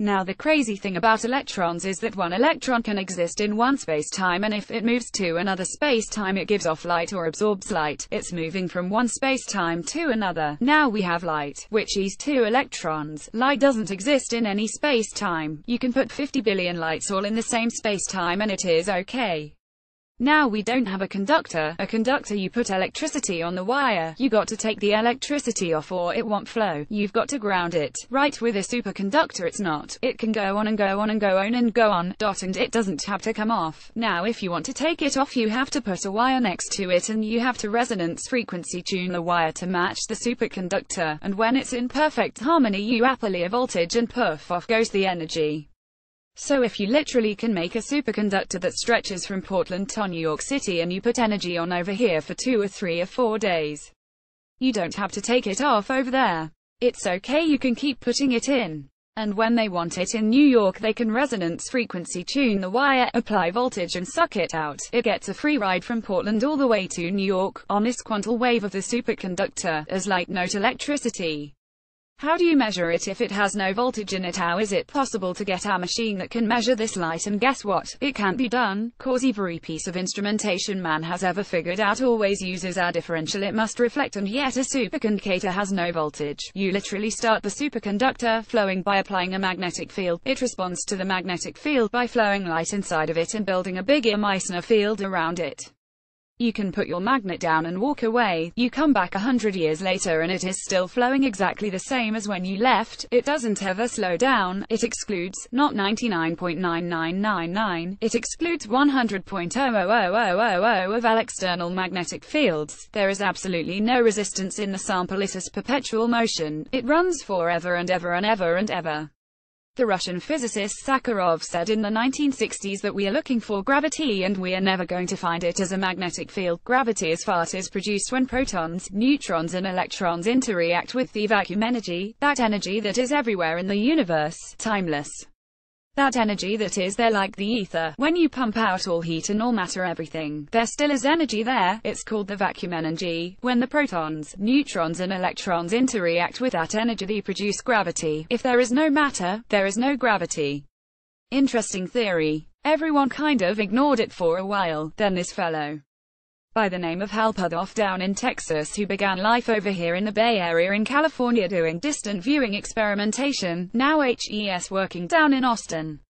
Now the crazy thing about electrons is that one electron can exist in one space-time, and if it moves to another space-time it gives off light or absorbs light. It's moving from one space-time to another. Now we have light, which is two electrons. Light doesn't exist in any space-time. You can put fifty billion lights all in the same space-time and it is okay. Now we don't have a conductor. A conductor, you put electricity on the wire, you got to take the electricity off or it won't flow, you've got to ground it. Right, with a superconductor it's not, it can go on and go on and go on and go on, dot, and it doesn't have to come off. Now if you want to take it off you have to put a wire next to it and you have to resonance frequency tune the wire to match the superconductor, and when it's in perfect harmony you apply a voltage and poof, off goes the energy. So if you literally can make a superconductor that stretches from Portland to New York City and you put energy on over here for two or three or four days, you don't have to take it off over there. It's okay, you can keep putting it in. And when they want it in New York they can resonance frequency tune the wire, apply voltage and suck it out. It gets a free ride from Portland all the way to New York, on this quantal wave of the superconductor, as light, not electricity. How do you measure it if it has no voltage in it? How is it possible to get a machine that can measure this light? And guess what? It can't be done, cause every piece of instrumentation man has ever figured out always uses a differential it must reflect, and yet a superconductor has no voltage. You literally start the superconductor flowing by applying a magnetic field. It responds to the magnetic field by flowing light inside of it and building a bigger Meissner field around it. You can put your magnet down and walk away, you come back a hundred years later and it is still flowing exactly the same as when you left. It doesn't ever slow down, it excludes, not ninety-nine point nine nine nine nine, it excludes one hundred point zero zero zero zero zero of all external magnetic fields. There is absolutely no resistance in the sample, it is perpetual motion, it runs forever and ever and ever and ever. The Russian physicist Sakharov said in the nineteen sixties that we are looking for gravity and we are never going to find it as a magnetic field. Gravity as fart is produced when protons, neutrons and electrons interact with the vacuum energy, that energy that is everywhere in the universe, timeless. That energy that is there like the ether. When you pump out all heat and all matter, everything, there still is energy there, it's called the vacuum energy. When the protons, neutrons and electrons interact with that energy, they produce gravity. If there is no matter, there is no gravity. Interesting theory. Everyone kind of ignored it for a while, then this fellow by the name of Hal Puthoff down in Texas, who began life over here in the Bay Area in California doing distant viewing experimentation, now H E S working down in Austin,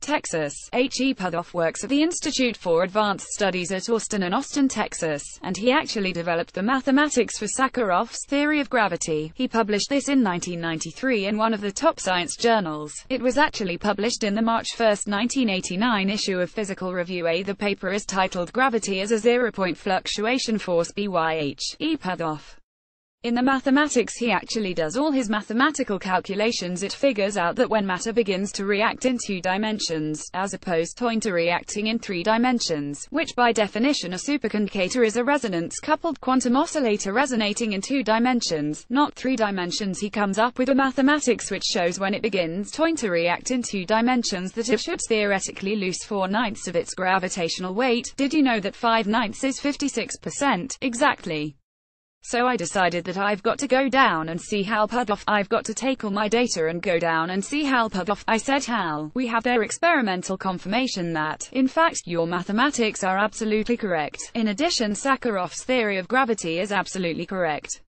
Texas. H E Puthoff works at the Institute for Advanced Studies at Austin and Austin, Texas, and he actually developed the mathematics for Sakharov's theory of gravity. He published this in nineteen ninety-three in one of the top science journals. It was actually published in the March first, nineteen eighty-nine issue of Physical Review. A. The paper is titled Gravity as a Zero-Point Fluctuation Force by H E Puthoff. In the mathematics he actually does all his mathematical calculations. It figures out that when matter begins to react in two dimensions, as opposed to reacting in three dimensions, which by definition a superconductor is a resonance-coupled quantum oscillator resonating in two dimensions, not three dimensions, he comes up with a mathematics which shows when it begins to react in two dimensions that it should theoretically lose four ninths of its gravitational weight. Did you know that five ninths is fifty-six percent? Exactly. So I decided that I've got to go down and see Hal Puthoff. I've got to take all my data and go down and see Hal Puthoff. I said, Hal, we have their experimental confirmation that, in fact, your mathematics are absolutely correct. In addition, Sakharov's theory of gravity is absolutely correct.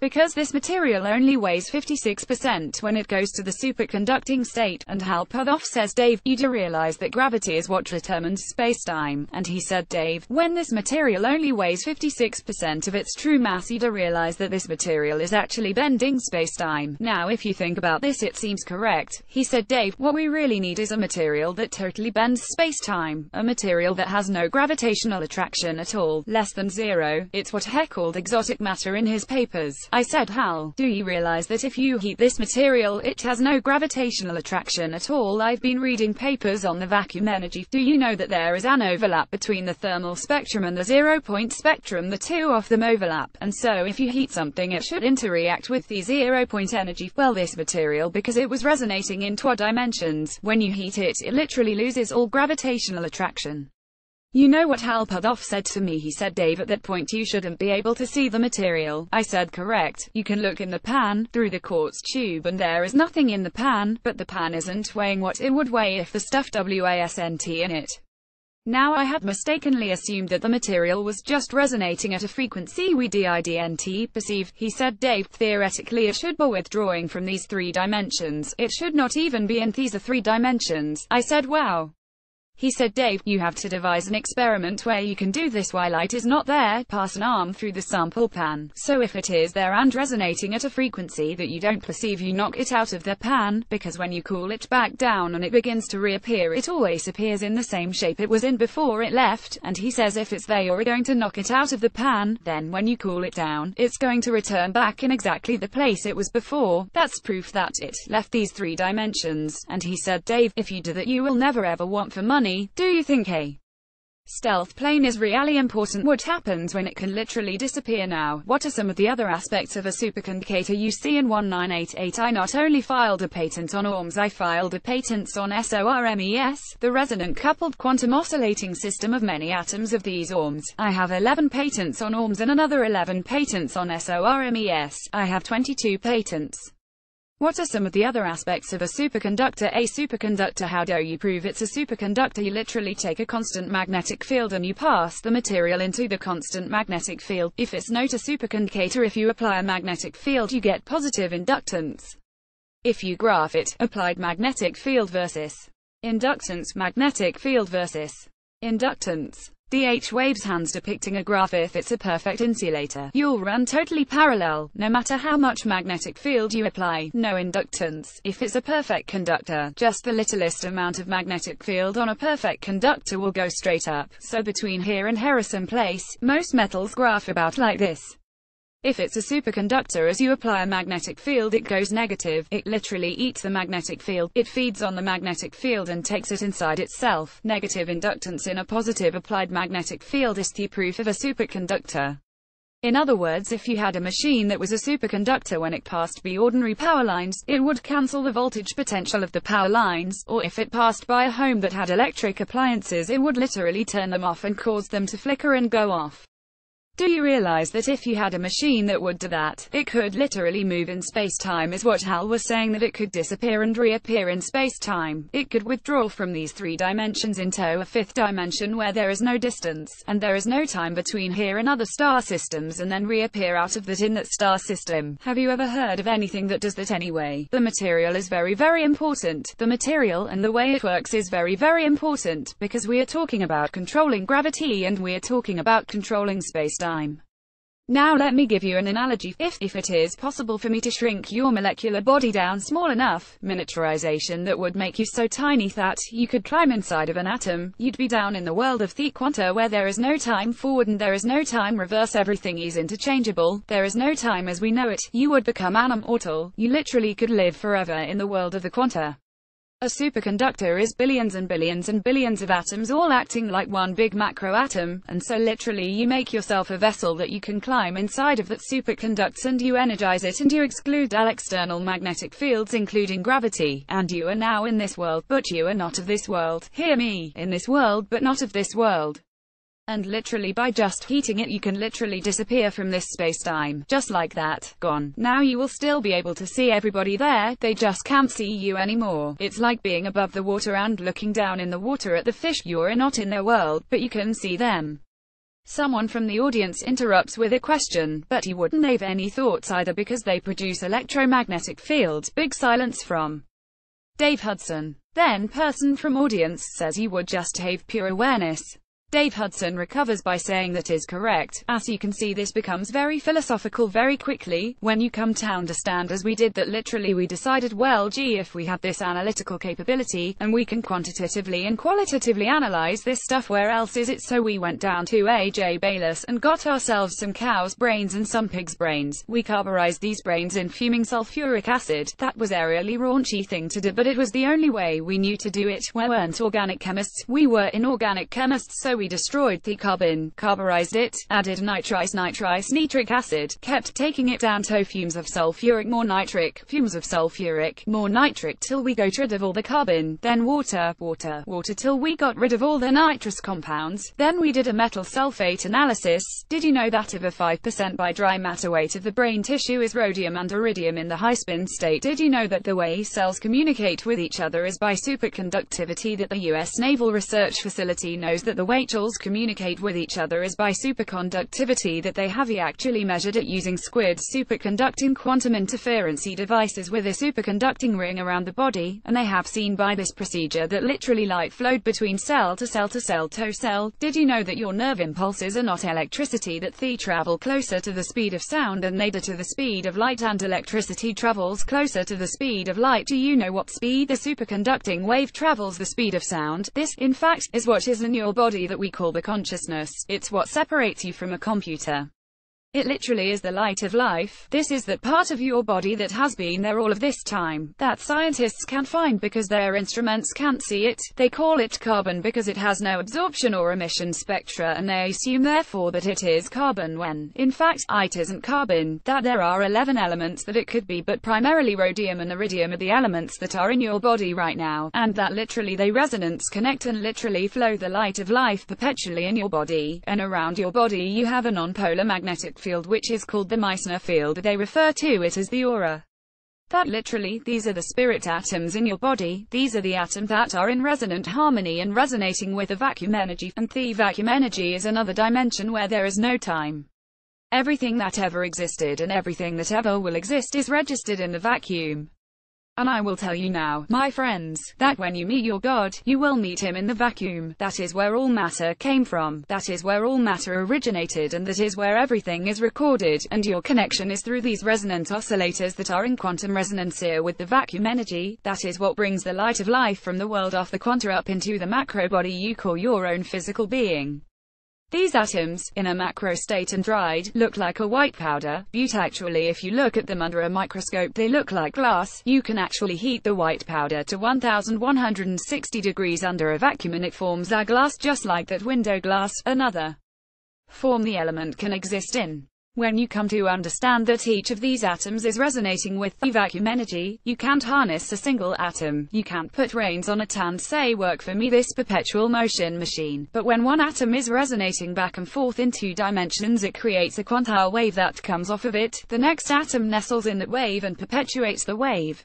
Because this material only weighs fifty-six percent when it goes to the superconducting state. And Hal Puthoff says, Dave, you do realize that gravity is what determines spacetime. And he said, Dave, when this material only weighs fifty-six percent of its true mass, you do realize that this material is actually bending spacetime. Now if you think about this, it seems correct. He said, Dave, what we really need is a material that totally bends spacetime, a material that has no gravitational attraction at all, less than zero. It's what he called exotic matter in his papers. I said, Hal, do you realize that if you heat this material, it has no gravitational attraction at all? I've been reading papers on the vacuum energy. Do you know that there is an overlap between the thermal spectrum and the zero-point spectrum? The two of them overlap, and so if you heat something, it should interact with the zero-point energy. Well, this material, because it was resonating in two dimensions, when you heat it, it literally loses all gravitational attraction. You know what Hal Puthoff said to me? He said, Dave, at that point you shouldn't be able to see the material. I said, correct, you can look in the pan, through the quartz tube, and there is nothing in the pan, but the pan isn't weighing what it would weigh if the stuff wasn't in it. Now I had mistakenly assumed that the material was just resonating at a frequency we didn't perceive. He said, Dave, theoretically it should be withdrawing from these three dimensions, it should not even be in these three dimensions. I said, wow. He said, Dave, you have to devise an experiment where you can do this while light is not there. Pass an arm through the sample pan, so if it is there and resonating at a frequency that you don't perceive, you knock it out of the pan, because when you cool it back down and it begins to reappear, it always appears in the same shape it was in before it left. And he says if it's there, you're going to knock it out of the pan, then when you cool it down, it's going to return back in exactly the place it was before. That's proof that it left these three dimensions. And he said, Dave, if you do that, you will never ever want for money. Do you think a stealth plane is really important? What happens when it can literally disappear now? What are some of the other aspects of a superconductor you see in nineteen eighty-eight? I not only filed a patent on O R M S, I filed a patent on SORMES, the resonant-coupled quantum oscillating system of many atoms of these O R Ms. I have eleven patents on O R Ms and another eleven patents on SORMES. I have twenty-two patents. What are some of the other aspects of a superconductor? A superconductor, how do you prove it's a superconductor? You literally take a constant magnetic field and you pass the material into the constant magnetic field. If it's not a superconductor, if you apply a magnetic field, you get positive inductance. If you graph it, applied magnetic field versus inductance, magnetic field versus inductance. D H waves hands depicting a graph. If it's a perfect insulator, you'll run totally parallel, no matter how much magnetic field you apply, no inductance. If it's a perfect conductor, just the littlest amount of magnetic field on a perfect conductor will go straight up. So between here and Harrison Place, most metals graph about like this. If it's a superconductor, as you apply a magnetic field, it goes negative. It literally eats the magnetic field. It feeds on the magnetic field and takes it inside itself. Negative inductance in a positive applied magnetic field is the proof of a superconductor. In other words, if you had a machine that was a superconductor when it passed by ordinary power lines, it would cancel the voltage potential of the power lines, or if it passed by a home that had electric appliances, it would literally turn them off and cause them to flicker and go off. Do you realize that if you had a machine that would do that, it could literally move in space-time? Is what Hal was saying, that it could disappear and reappear in space-time. It could withdraw from these three dimensions into a fifth dimension where there is no distance, and there is no time between here and other star systems, and then reappear out of that in that star system. Have you ever heard of anything that does that anyway? The material is very, very important. The material and the way it works is very, very important, because we are talking about controlling gravity and we are talking about controlling space-time. Time. Now let me give you an analogy. If, if it is possible for me to shrink your molecular body down small enough, miniaturization that would make you so tiny that you could climb inside of an atom, you'd be down in the world of the quanta where there is no time forward and there is no time reverse, everything is interchangeable, there is no time as we know it, you would become animortal, you literally could live forever in the world of the quanta. A superconductor is billions and billions and billions of atoms all acting like one big macro atom, and so literally you make yourself a vessel that you can climb inside of that superconducts, and you energize it and you exclude all external magnetic fields including gravity, and you are now in this world, but you are not of this world, hear me, in this world but not of this world. And literally by just heating it you can literally disappear from this space-time, just like that, gone. Now you will still be able to see everybody there, they just can't see you anymore. It's like being above the water and looking down in the water at the fish, you're not in their world, but you can see them. Someone from the audience interrupts with a question, but you wouldn't have any thoughts either because they produce electromagnetic fields. Big silence from Dave Hudson. Then person from audience says you would just have pure awareness. Dave Hudson recovers by saying that is correct. As you can see, this becomes very philosophical very quickly, when you come to understand as we did that literally we decided, well gee, if we have this analytical capability, and we can quantitatively and qualitatively analyze this stuff, where else is it? So we went down to A J Bayless and got ourselves some cow's brains and some pig's brains. We carburized these brains in fuming sulfuric acid. That was a really raunchy thing to do, but it was the only way we knew to do it. We weren't organic chemists, we were inorganic chemists, so we We destroyed the carbon, carburized it, added nitrice, nitrice, nitric acid, kept taking it down to fumes of sulfuric, more nitric, fumes of sulfuric, more nitric, till we got rid of all the carbon, then water, water, water, till we got rid of all the nitrous compounds. Then we did a metal sulfate analysis. Did you know that of a five percent by dry matter weight of the brain tissue is rhodium and iridium in the high spin state? Did you know that the way cells communicate with each other is by superconductivity? That the U S Naval Research Facility knows that the way cells communicate with each other is by superconductivity, that they have actually measured it using squid superconducting quantum interference devices with a superconducting ring around the body, and they have seen by this procedure that literally light flowed between cell to cell to cell to cell. Did you know that your nerve impulses are not electricity, that they travel closer to the speed of sound than they do to the speed of light, and electricity travels closer to the speed of light? Do you know what speed the superconducting wave travels? The speed of sound. This, in fact, is what is in your body that we call the consciousness. It's what separates you from a computer. It literally is the light of life. This is that part of your body that has been there all of this time, that scientists can't find because their instruments can't see it. They call it carbon because it has no absorption or emission spectra, and they assume therefore that it is carbon when, in fact, it isn't carbon, that there are eleven elements that it could be, but primarily rhodium and iridium are the elements that are in your body right now, and that literally they resonance connect and literally flow the light of life perpetually in your body, and around your body you have a non-polar magnetic field field which is called the Meissner field. They refer to it as the aura. That literally, these are the spirit atoms in your body, these are the atoms that are in resonant harmony and resonating with the vacuum energy, and the vacuum energy is another dimension where there is no time. Everything that ever existed and everything that ever will exist is registered in the vacuum. And I will tell you now, my friends, that when you meet your God, you will meet him in the vacuum. That is where all matter came from, that is where all matter originated, and that is where everything is recorded, and your connection is through these resonant oscillators that are in quantum resonance here with the vacuum energy. That is what brings the light of life from the world of the quanta up into the macro body you call your own physical being. These atoms, in a macro state and dried, look like a white powder, but actually if you look at them under a microscope they look like glass. You can actually heat the white powder to one thousand one hundred sixty degrees under a vacuum and it forms a glass just like that window glass, another form the element can exist in. When you come to understand that each of these atoms is resonating with the vacuum energy, you can't harness a single atom, you can't put reins on it and say work for me this perpetual motion machine, but when one atom is resonating back and forth in two dimensions it creates a quantile wave that comes off of it, the next atom nestles in that wave and perpetuates the wave.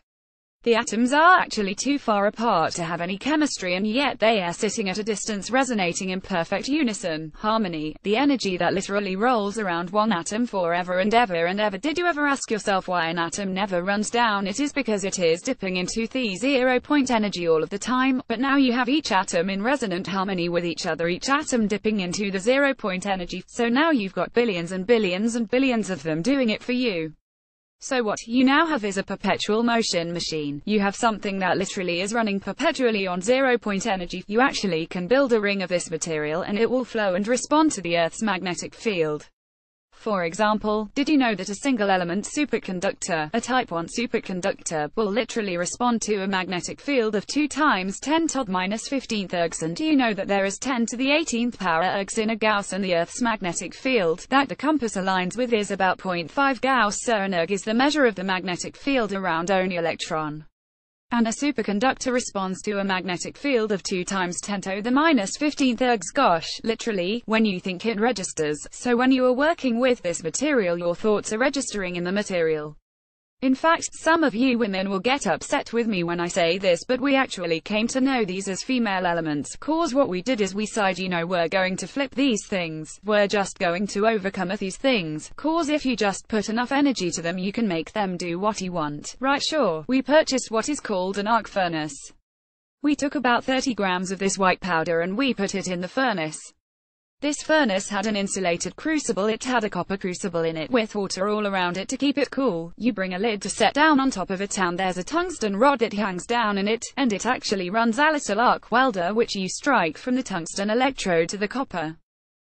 The atoms are actually too far apart to have any chemistry and yet they are sitting at a distance resonating in perfect unison, harmony, the energy that literally rolls around one atom forever and ever and ever. Did you ever ask yourself why an atom never runs down? It is because it is dipping into the zero-point energy all of the time, but now you have each atom in resonant harmony with each other, each atom dipping into the zero-point energy, so now you've got billions and billions and billions of them doing it for you. So what you now have is a perpetual motion machine. You have something that literally is running perpetually on zero-point energy. You actually can build a ring of this material and it will flow and respond to the Earth's magnetic field. For example, did you know that a single-element superconductor, a type one superconductor, will literally respond to a magnetic field of two times ten to the minus fifteenth ergs? And do you know that there is ten to the eighteenth power ergs in a Gauss, and the Earth's magnetic field that the compass aligns with is about zero point five Gauss, so an erg is the measure of the magnetic field around an electron. And a superconductor responds to a magnetic field of two times ten to the minus fifteenth ergs. Gosh, literally, when you think it registers, so when you are working with this material your thoughts are registering in the material. In fact, some of you women will get upset with me when I say this, but we actually came to know these as female elements, cause what we did is we said, you know, we're going to flip these things, we're just going to overcome these things, cause if you just put enough energy to them you can make them do what you want, right? Sure, we purchased what is called an arc furnace. We took about thirty grams of this white powder and we put it in the furnace. This furnace had an insulated crucible, it had a copper crucible in it, with water all around it to keep it cool. You bring a lid to set down on top of it and there's a tungsten rod that hangs down in it, and it actually runs a little arc welder which you strike from the tungsten electrode to the copper.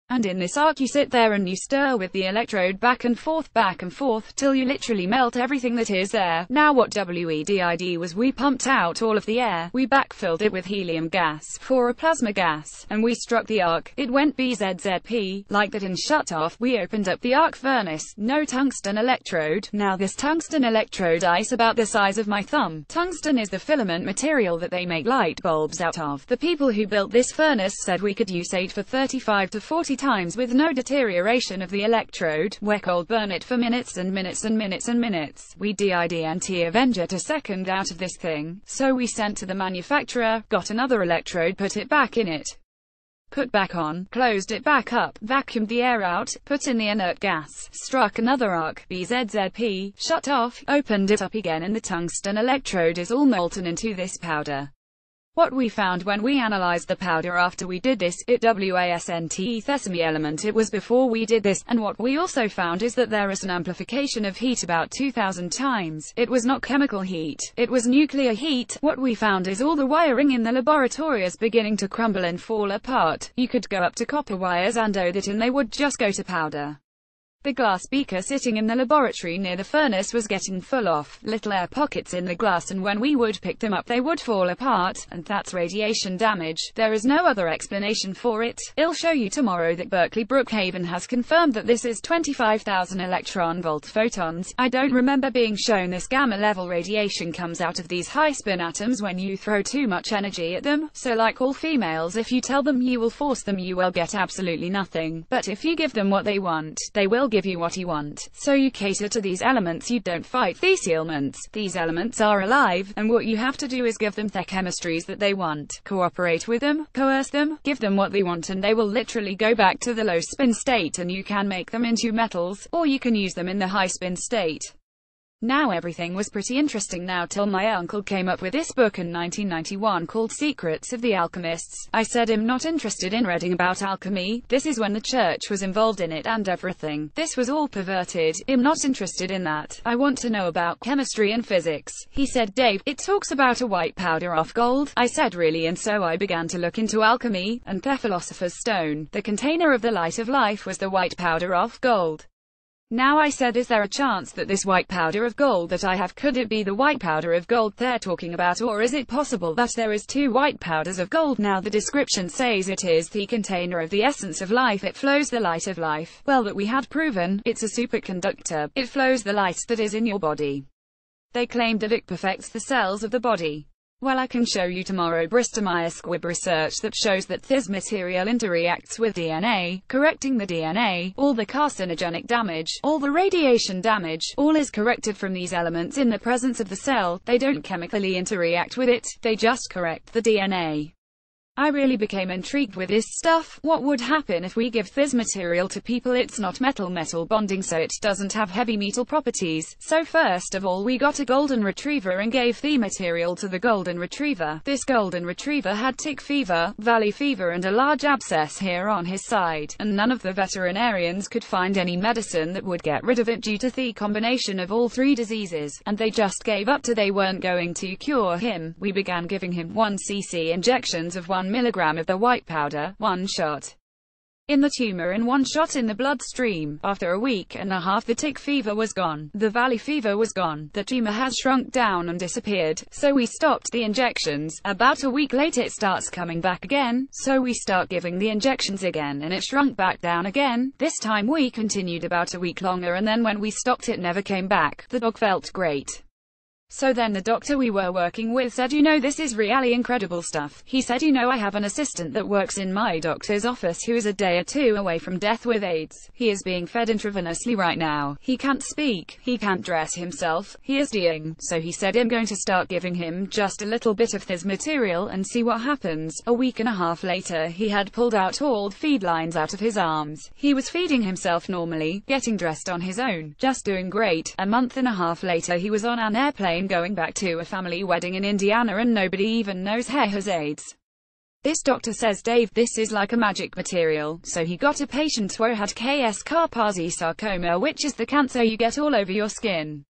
And in this arc you sit there and you stir with the electrode back and forth, back and forth, till you literally melt everything that is there. Now what we did was we pumped out all of the air, we backfilled it with helium gas, for a plasma gas, and we struck the arc. It went B Z Z P, like that, and shut off. We opened up the arc furnace, no tungsten electrode. Now this tungsten electrode is about the size of my thumb. Tungsten is the filament material that they make light bulbs out of. The people who built this furnace said we could use it for thirty-five to forty times with no deterioration of the electrode. We're cold burn it for minutes and minutes and minutes and minutes. We didn't avenger to second out of this thing, so we sent to the manufacturer, got another electrode, put it back in it, put back on, closed it back up, vacuumed the air out, put in the inert gas, struck another arc, B Z Z P, shut off, opened it up again, and the tungsten electrode is all molten into this powder. What we found when we analyzed the powder after we did this, it wasn't the element, it was before we did this, and what we also found is that there is an amplification of heat about two thousand times. It was not chemical heat, it was nuclear heat. What we found is all the wiring in the laboratory is beginning to crumble and fall apart. You could go up to copper wires and do that and they would just go to powder. The glass beaker sitting in the laboratory near the furnace was getting full of little air pockets in the glass, and when we would pick them up they would fall apart, and that's radiation damage. There is no other explanation for it. I'll show you tomorrow that Berkeley Brookhaven has confirmed that this is twenty-five thousand electron volt photons. I don't remember being shown this gamma level radiation comes out of these high spin atoms when you throw too much energy at them, so like all females, if you tell them you will force them you will get absolutely nothing, but if you give them what they want, they will get give you what you want. So you cater to these elements, you don't fight these ailments. These elements are alive, and what you have to do is give them their chemistries that they want, cooperate with them, coerce them, give them what they want, and they will literally go back to the low spin state, and you can make them into metals, or you can use them in the high spin state. Now everything was pretty interesting now till my uncle came up with this book in nineteen ninety-one called Secrets of the Alchemists. I said I'm not interested in reading about alchemy, this is when the church was involved in it and everything. This was all perverted, I'm not interested in that. I want to know about chemistry and physics. He said, Dave, it talks about a white powder off gold. I said really, and so I began to look into alchemy, and the philosopher's stone, the container of the light of life, was the white powder off gold. Now I said, is there a chance that this white powder of gold that I have, could it be the white powder of gold they're talking about, or is it possible that there is two white powders of gold? Now the description says it is the container of the essence of life, it flows the light of life. Well, that we had proven, it's a superconductor, it flows the light that is in your body. They claimed that it perfects the cells of the body. Well, I can show you tomorrow Bristol-Myers Squibb research that shows that this material interacts with D N A, correcting the D N A, all the carcinogenic damage, all the radiation damage, all is corrected from these elements in the presence of the cell. They don't chemically interact with it, they just correct the D N A. I really became intrigued with this stuff. What would happen if we give this material to people? It's not metal-metal bonding, so it doesn't have heavy metal properties. So first of all we got a golden retriever and gave the material to the golden retriever. This golden retriever had tick fever, valley fever and a large abscess here on his side, and none of the veterinarians could find any medicine that would get rid of it due to the combination of all three diseases, and they just gave up to they weren't going to cure him. We began giving him one cc injections of one milligram of the white powder, one shot in the tumor and one shot in the bloodstream. After a week and a half the tick fever was gone, the valley fever was gone, the tumor has shrunk down and disappeared, so we stopped the injections. About a week later it starts coming back again, so we start giving the injections again and it shrunk back down again. This time we continued about a week longer, and then when we stopped it never came back. The dog felt great. So then the doctor we were working with said, you know, this is really incredible stuff. He said, you know, I have an assistant that works in my doctor's office who is a day or two away from death with AIDS. He is being fed intravenously right now. He can't speak. He can't dress himself. He is dying. So he said, I'm going to start giving him just a little bit of this material and see what happens. A week and a half later he had pulled out all the feed lines out of his arms. He was feeding himself normally, getting dressed on his own, just doing great. A month and a half later he was on an airplane going back to a family wedding in Indiana, and nobody even knows he has AIDS. This doctor says, Dave, this is like a magic material. So he got a patient who had K S Karpathy sarcoma, which is the cancer you get all over your skin.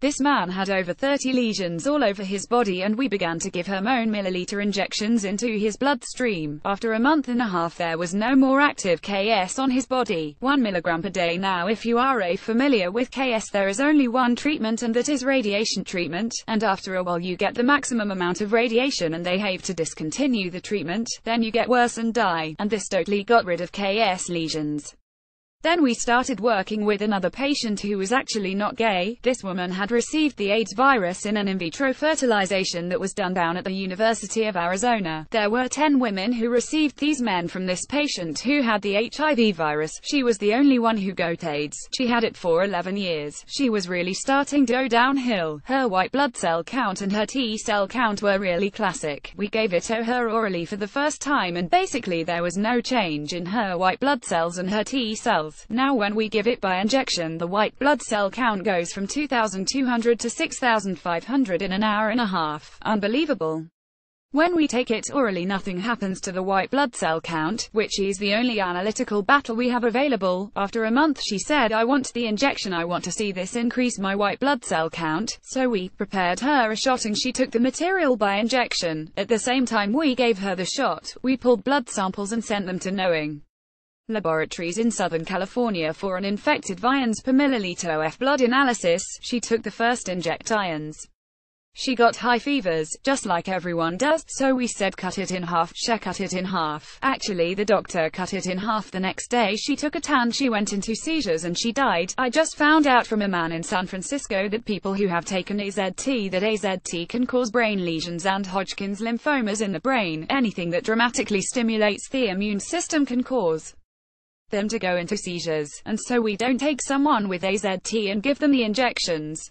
This man had over thirty lesions all over his body, and we began to give hormone milliliter injections into his bloodstream. After a month and a half there was no more active K S on his body, one milligram per day. Now if you are a familiar with K S, there is only one treatment and that is radiation treatment, and after a while you get the maximum amount of radiation and they have to discontinue the treatment, then you get worse and die, and this totally got rid of K S lesions. Then we started working with another patient who was actually not gay. This woman had received the AIDS virus in an in vitro fertilization that was done down at the University of Arizona. There were ten women who received these men from this patient who had the H I V virus. She was the only one who got AIDS. She had it for eleven years. She was really starting to go downhill. Her white blood cell count and her T cell count were really classic. We gave it to her orally for the first time, and basically there was no change in her white blood cells and her T cells. Now when we give it by injection, the white blood cell count goes from two thousand two hundred to six thousand five hundred in an hour and a half. Unbelievable. When we take it orally, nothing happens to the white blood cell count, which is the only analytical battle we have available. After a month she said, I want the injection, I want to see this increase my white blood cell count. So we prepared her a shot and she took the material by injection. At the same time we gave her the shot, we pulled blood samples and sent them to knowing laboratories in Southern California for an infected ions per milliliter of blood analysis. She took the first inject ions. She got high fevers, just like everyone does, so we said cut it in half. She cut it in half. Actually the doctor cut it in half. The next day she took a tan, she went into seizures and she died. I just found out from a man in San Francisco that people who have taken A Z T, that A Z T can cause brain lesions and Hodgkin's lymphomas in the brain. Anything that dramatically stimulates the immune system can cause them to go into seizures, and so we don't take someone with A Z T and give them the injections.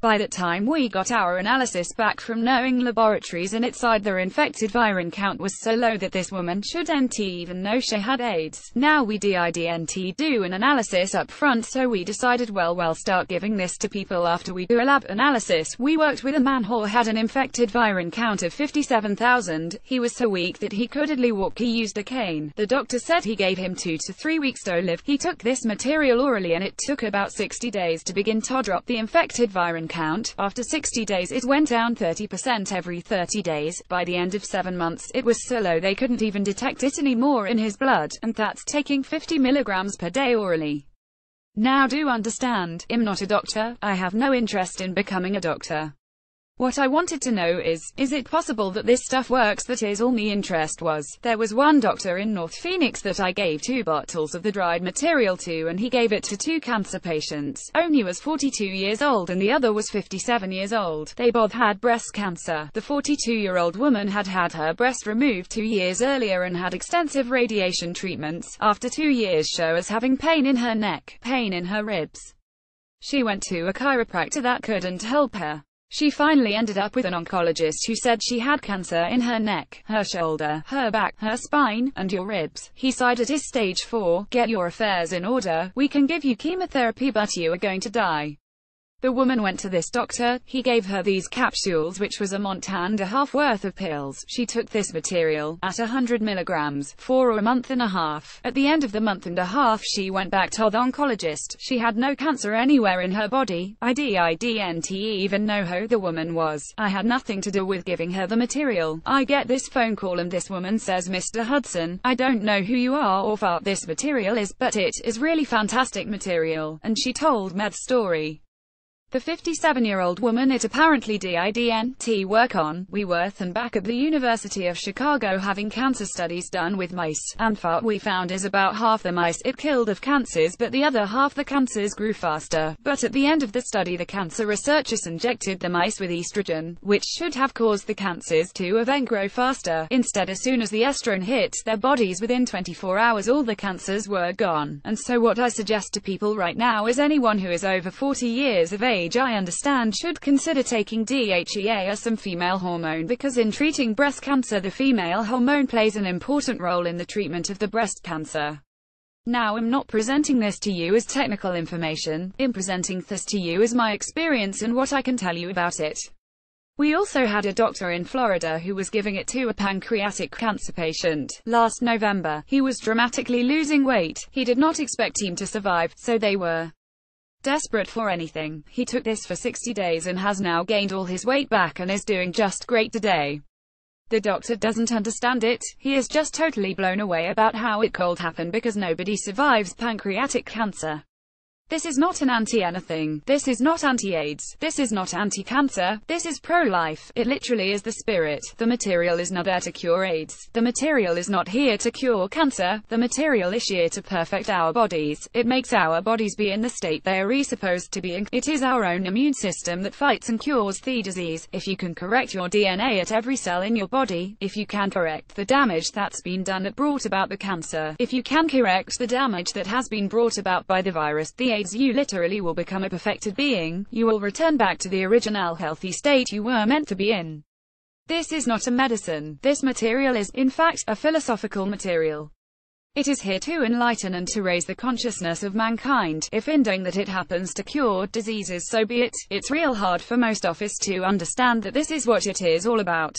By the time we got our analysis back from knowing laboratories and it's either infected virin count was so low that this woman shouldn't even know she had AIDS. Now we didn't do an analysis up front, so we decided, well, we'll start giving this to people after we do a lab analysis. We worked with a man who had an infected virin count of fifty-seven thousand. He was so weak that he could hardly walk. He used a cane. The doctor said he gave him two to three weeks to live. He took this material orally and it took about sixty days to begin to drop the infected virin count. After sixty days it went down thirty percent every thirty days, by the end of seven months it was so low they couldn't even detect it anymore in his blood, and that's taking fifty milligrams per day orally. Now do understand, I'm not a doctor, I have no interest in becoming a doctor. What I wanted to know is, is it possible that this stuff works? That is all my interest was. There was one doctor in North Phoenix that I gave two bottles of the dried material to, and he gave it to two cancer patients. Only was forty-two years old and the other was fifty-seven years old. They both had breast cancer. The forty-two-year-old woman had had her breast removed two years earlier and had extensive radiation treatments. After two years show as having pain in her neck, pain in her ribs. She went to a chiropractor that couldn't help her. She finally ended up with an oncologist who said she had cancer in her neck, her shoulder, her back, her spine, and your ribs. He sighed. It is stage four, get your affairs in order, we can give you chemotherapy but you are going to die. The woman went to this doctor, he gave her these capsules which was a month and a half worth of pills. She took this material, at one hundred milligrams, for a month and a half. At the end of the month and a half she went back to the oncologist. She had no cancer anywhere in her body. I didn't even know who the woman was. I had nothing to do with giving her the material. I get this phone call and this woman says, Mister Hudson, I don't know who you are or what this material is, but it is really fantastic material. And she told me the story. The fifty-seven-year-old woman it apparently didn't work on. We were then back at the University of Chicago having cancer studies done with mice, and what we found is about half the mice it killed of cancers, but the other half the cancers grew faster. But at the end of the study the cancer researchers injected the mice with estrogen, which should have caused the cancers to have then grow faster. Instead, as soon as the estrogen hit their bodies, within twenty-four hours all the cancers were gone. And so what I suggest to people right now is anyone who is over forty years of age, I understand, should consider taking DHEA or some female hormone, because in treating breast cancer the female hormone plays an important role in the treatment of the breast cancer. Now, I'm not presenting this to you as technical information, I'm presenting this to you as my experience and what I can tell you about it. We also had a doctor in Florida who was giving it to a pancreatic cancer patient. Last November, he was dramatically losing weight. He did not expect him to survive, so they were desperate for anything. He took this for sixty days and has now gained all his weight back and is doing just great today. The doctor doesn't understand it, he is just totally blown away about how it could happen, because nobody survives pancreatic cancer. This is not an anti-anything, this is not anti-AIDS, this is not anti-cancer, this is pro-life. It literally is the spirit. The material is not there to cure AIDS, the material is not here to cure cancer, the material is here to perfect our bodies. It makes our bodies be in the state they are supposed to be in. It is our own immune system that fights and cures the disease. If you can correct your D N A at every cell in your body, if you can correct the damage that's been done that brought about the cancer, if you can correct the damage that has been brought about by the virus, the you literally will become a perfected being. You will return back to the original healthy state you were meant to be in. This is not a medicine. This material is, in fact, a philosophical material. It is here to enlighten and to raise the consciousness of mankind. If in doing that it happens to cure diseases, so be it. It's real hard for most of us to understand that this is what it is all about.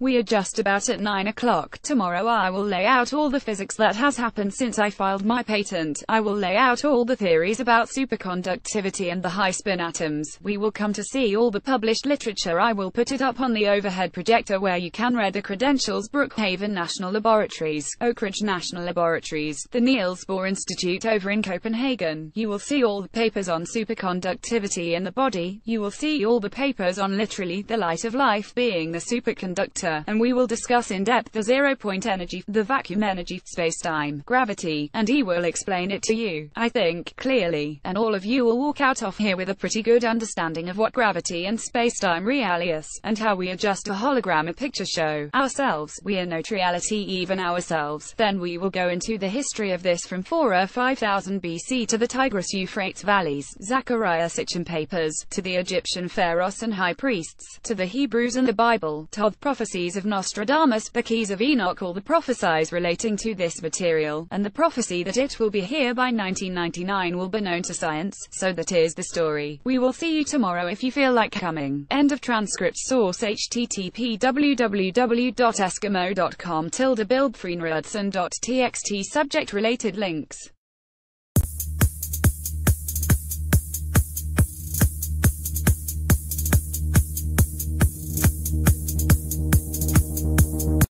We are just about at nine o'clock. Tomorrow I will lay out all the physics that has happened since I filed my patent. I will lay out all the theories about superconductivity and the high-spin atoms. We will come to see all the published literature. I will put it up on the overhead projector where you can read the credentials: Brookhaven National Laboratories, Oak Ridge National Laboratories, the Niels Bohr Institute over in Copenhagen. You will see all the papers on superconductivity in the body. You will see all the papers on literally the light of life being the superconductor later, and we will discuss in depth the zero-point energy, the vacuum energy, spacetime, gravity, and he will explain it to you, I think, clearly, and all of you will walk out of here with a pretty good understanding of what gravity and spacetime really is, and how we adjust a hologram, a picture show, ourselves, we are not reality even ourselves. Then we will go into the history of this from four or five thousand B C to the Tigris-Euphrates valleys, Zachariah Sitchin papers, to the Egyptian pharaohs and high priests, to the Hebrews and the Bible, to the prophecies of Nostradamus, the keys of Enoch, all the prophecies relating to this material, and the prophecy that it will be here by nineteen ninety-nine will be known to science, so that is the story. We will see you tomorrow if you feel like coming. End of transcript. Source: H T T P w w w dot eskimo dot com slash bilbfreenrudson dot t x t. Subject: related links.